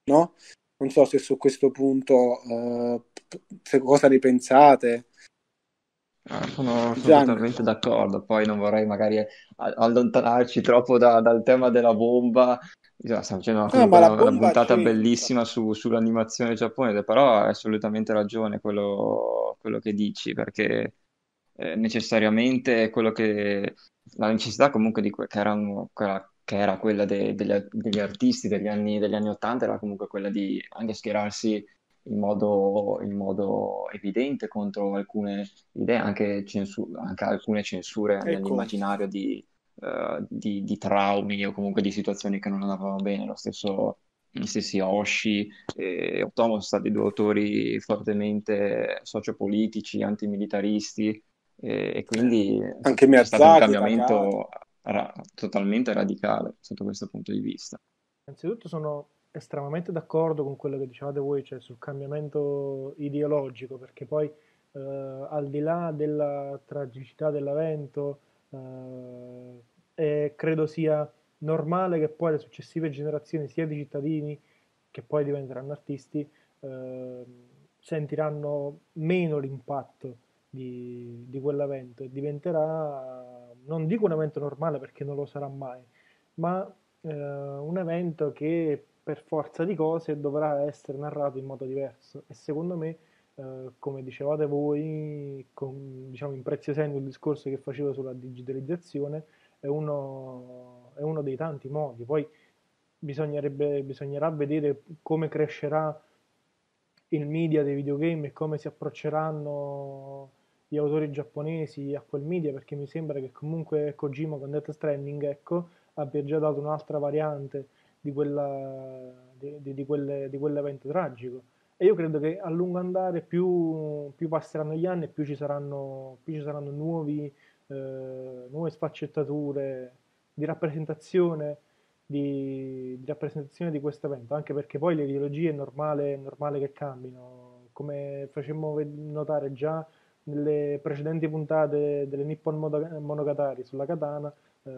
no? Non so se su questo punto eh, se cosa ne pensate. Ah, sono, sono totalmente d'accordo, poi non vorrei magari allontanarci troppo da, dal tema della bomba. Stiamo facendo una, no, ma la una puntata c'è... bellissima su, sull'animazione giapponese, però hai assolutamente ragione quello, quello che dici, perché eh, necessariamente quello che la necessità comunque di que- che, era un, quella, che era quella de- degli, degli artisti degli anni degli anni ottanta era comunque quella di anche schierarsi in modo, in modo evidente contro alcune idee, anche, censu- anche alcune censure, ecco, nell'immaginario di Uh, di, di traumi o comunque di situazioni che non andavano bene. Lo stesso, gli stessi Oshii e Otomo sono stati due autori fortemente sociopolitici, antimilitaristi, e, e quindi anche c'è stato un cambiamento ra- totalmente radicale sotto questo punto di vista. Innanzitutto sono estremamente d'accordo con quello che dicevate voi, cioè sul cambiamento ideologico, perché poi eh, al di là della tragicità dell'evento eh, e credo sia normale che poi le successive generazioni, sia di cittadini che poi diventeranno artisti, eh, sentiranno meno l'impatto di, di quell'evento, e diventerà, non dico un evento normale perché non lo sarà mai, ma eh, un evento che per forza di cose dovrà essere narrato in modo diverso. E secondo me, Uh, come dicevate voi, con, diciamo, impreziosendo il discorso che facevo sulla digitalizzazione, è uno, è uno dei tanti modi. Poi bisognerebbe, bisognerà vedere come crescerà il media dei videogame e come si approcceranno gli autori giapponesi a quel media, perché mi sembra che comunque Kojima con Death Stranding, ecco, abbia già dato un'altra variante di, quella, di, di, di, quelle, di quell'evento tragico. E io credo che a lungo andare più, più passeranno gli anni e più ci saranno, più ci saranno nuovi, eh, nuove sfaccettature di rappresentazione di, di rappresentazione di questo evento, anche perché poi le ideologie è normale, è normale che cambino, come facemmo notare già nelle precedenti puntate delle Nippon Monogatari sulla katana. Eh,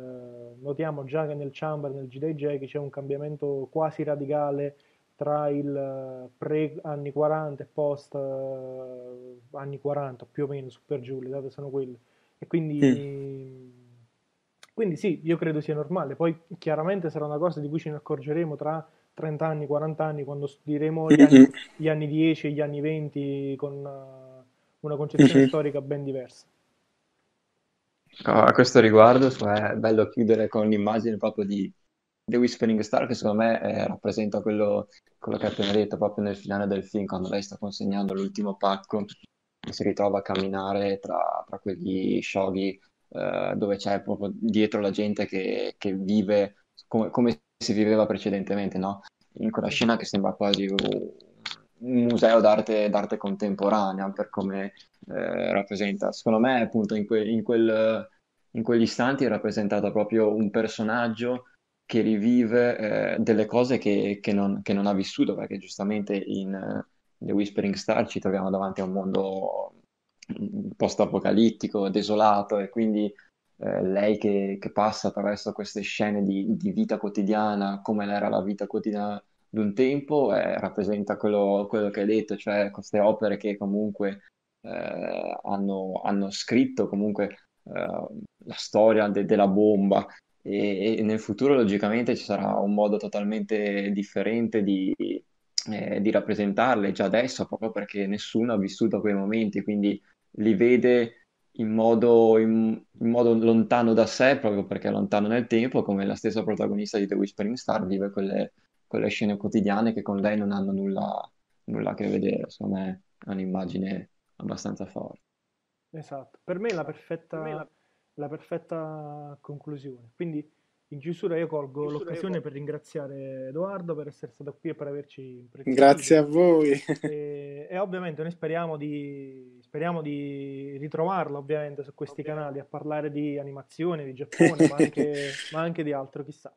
notiamo già che nel Chamber, nel Jidaijeki, c'è un cambiamento quasi radicale tra il pre anni quaranta e post eh, anni quaranta, più o meno, su per giù, le date sono quelle, e quindi sì. Quindi sì, io credo sia normale. Poi chiaramente sarà una cosa di cui ce ne accorgeremo tra trenta anni, quaranta anni, quando studieremo gli anni, gli anni dieci e gli anni venti con uh, una concezione storica ben diversa. A questo riguardo è bello chiudere con l'immagine proprio di The Whispering Star, che secondo me eh, rappresenta quello, quello che ha appena detto, proprio nel finale del film, quando lei sta consegnando l'ultimo pacco e si ritrova a camminare tra, tra quegli shogi eh, dove c'è proprio dietro la gente che, che vive come, come si viveva precedentemente, no? In quella scena che sembra quasi un museo d'arte, d'arte contemporanea, per come eh, rappresenta. Secondo me appunto in, que, in, quel, in quegli istanti è rappresentato proprio un personaggio che rivive eh, delle cose che, che, non, che non ha vissuto, perché giustamente in uh, The Whispering Star ci troviamo davanti a un mondo post-apocalittico, desolato, e quindi eh, lei che, che passa attraverso queste scene di, di vita quotidiana, come era la vita quotidiana di un tempo, eh, rappresenta quello, quello che hai detto, cioè queste opere che comunque eh, hanno, hanno scritto comunque eh, la storia de, della bomba. E nel futuro logicamente ci sarà un modo totalmente differente di, eh, di rappresentarle già adesso, proprio perché nessuno ha vissuto quei momenti, quindi li vede in modo, in, in modo lontano da sé, proprio perché è lontano nel tempo, come la stessa protagonista di The Whispering Star vive quelle, quelle scene quotidiane che con lei non hanno nulla, nulla a che vedere. Secondo me è un'immagine abbastanza forte. Esatto, per me è la perfetta... Per me la... la perfetta conclusione. Quindi in chiusura io colgo chiusura l'occasione io col... per ringraziare Edoardo per essere stato qui e per averci prestato. Grazie a voi. E, e ovviamente noi speriamo di speriamo di ritrovarlo ovviamente su questi ovviamente. canali a parlare di animazione, di Giappone, ma, anche, ma anche di altro, chissà.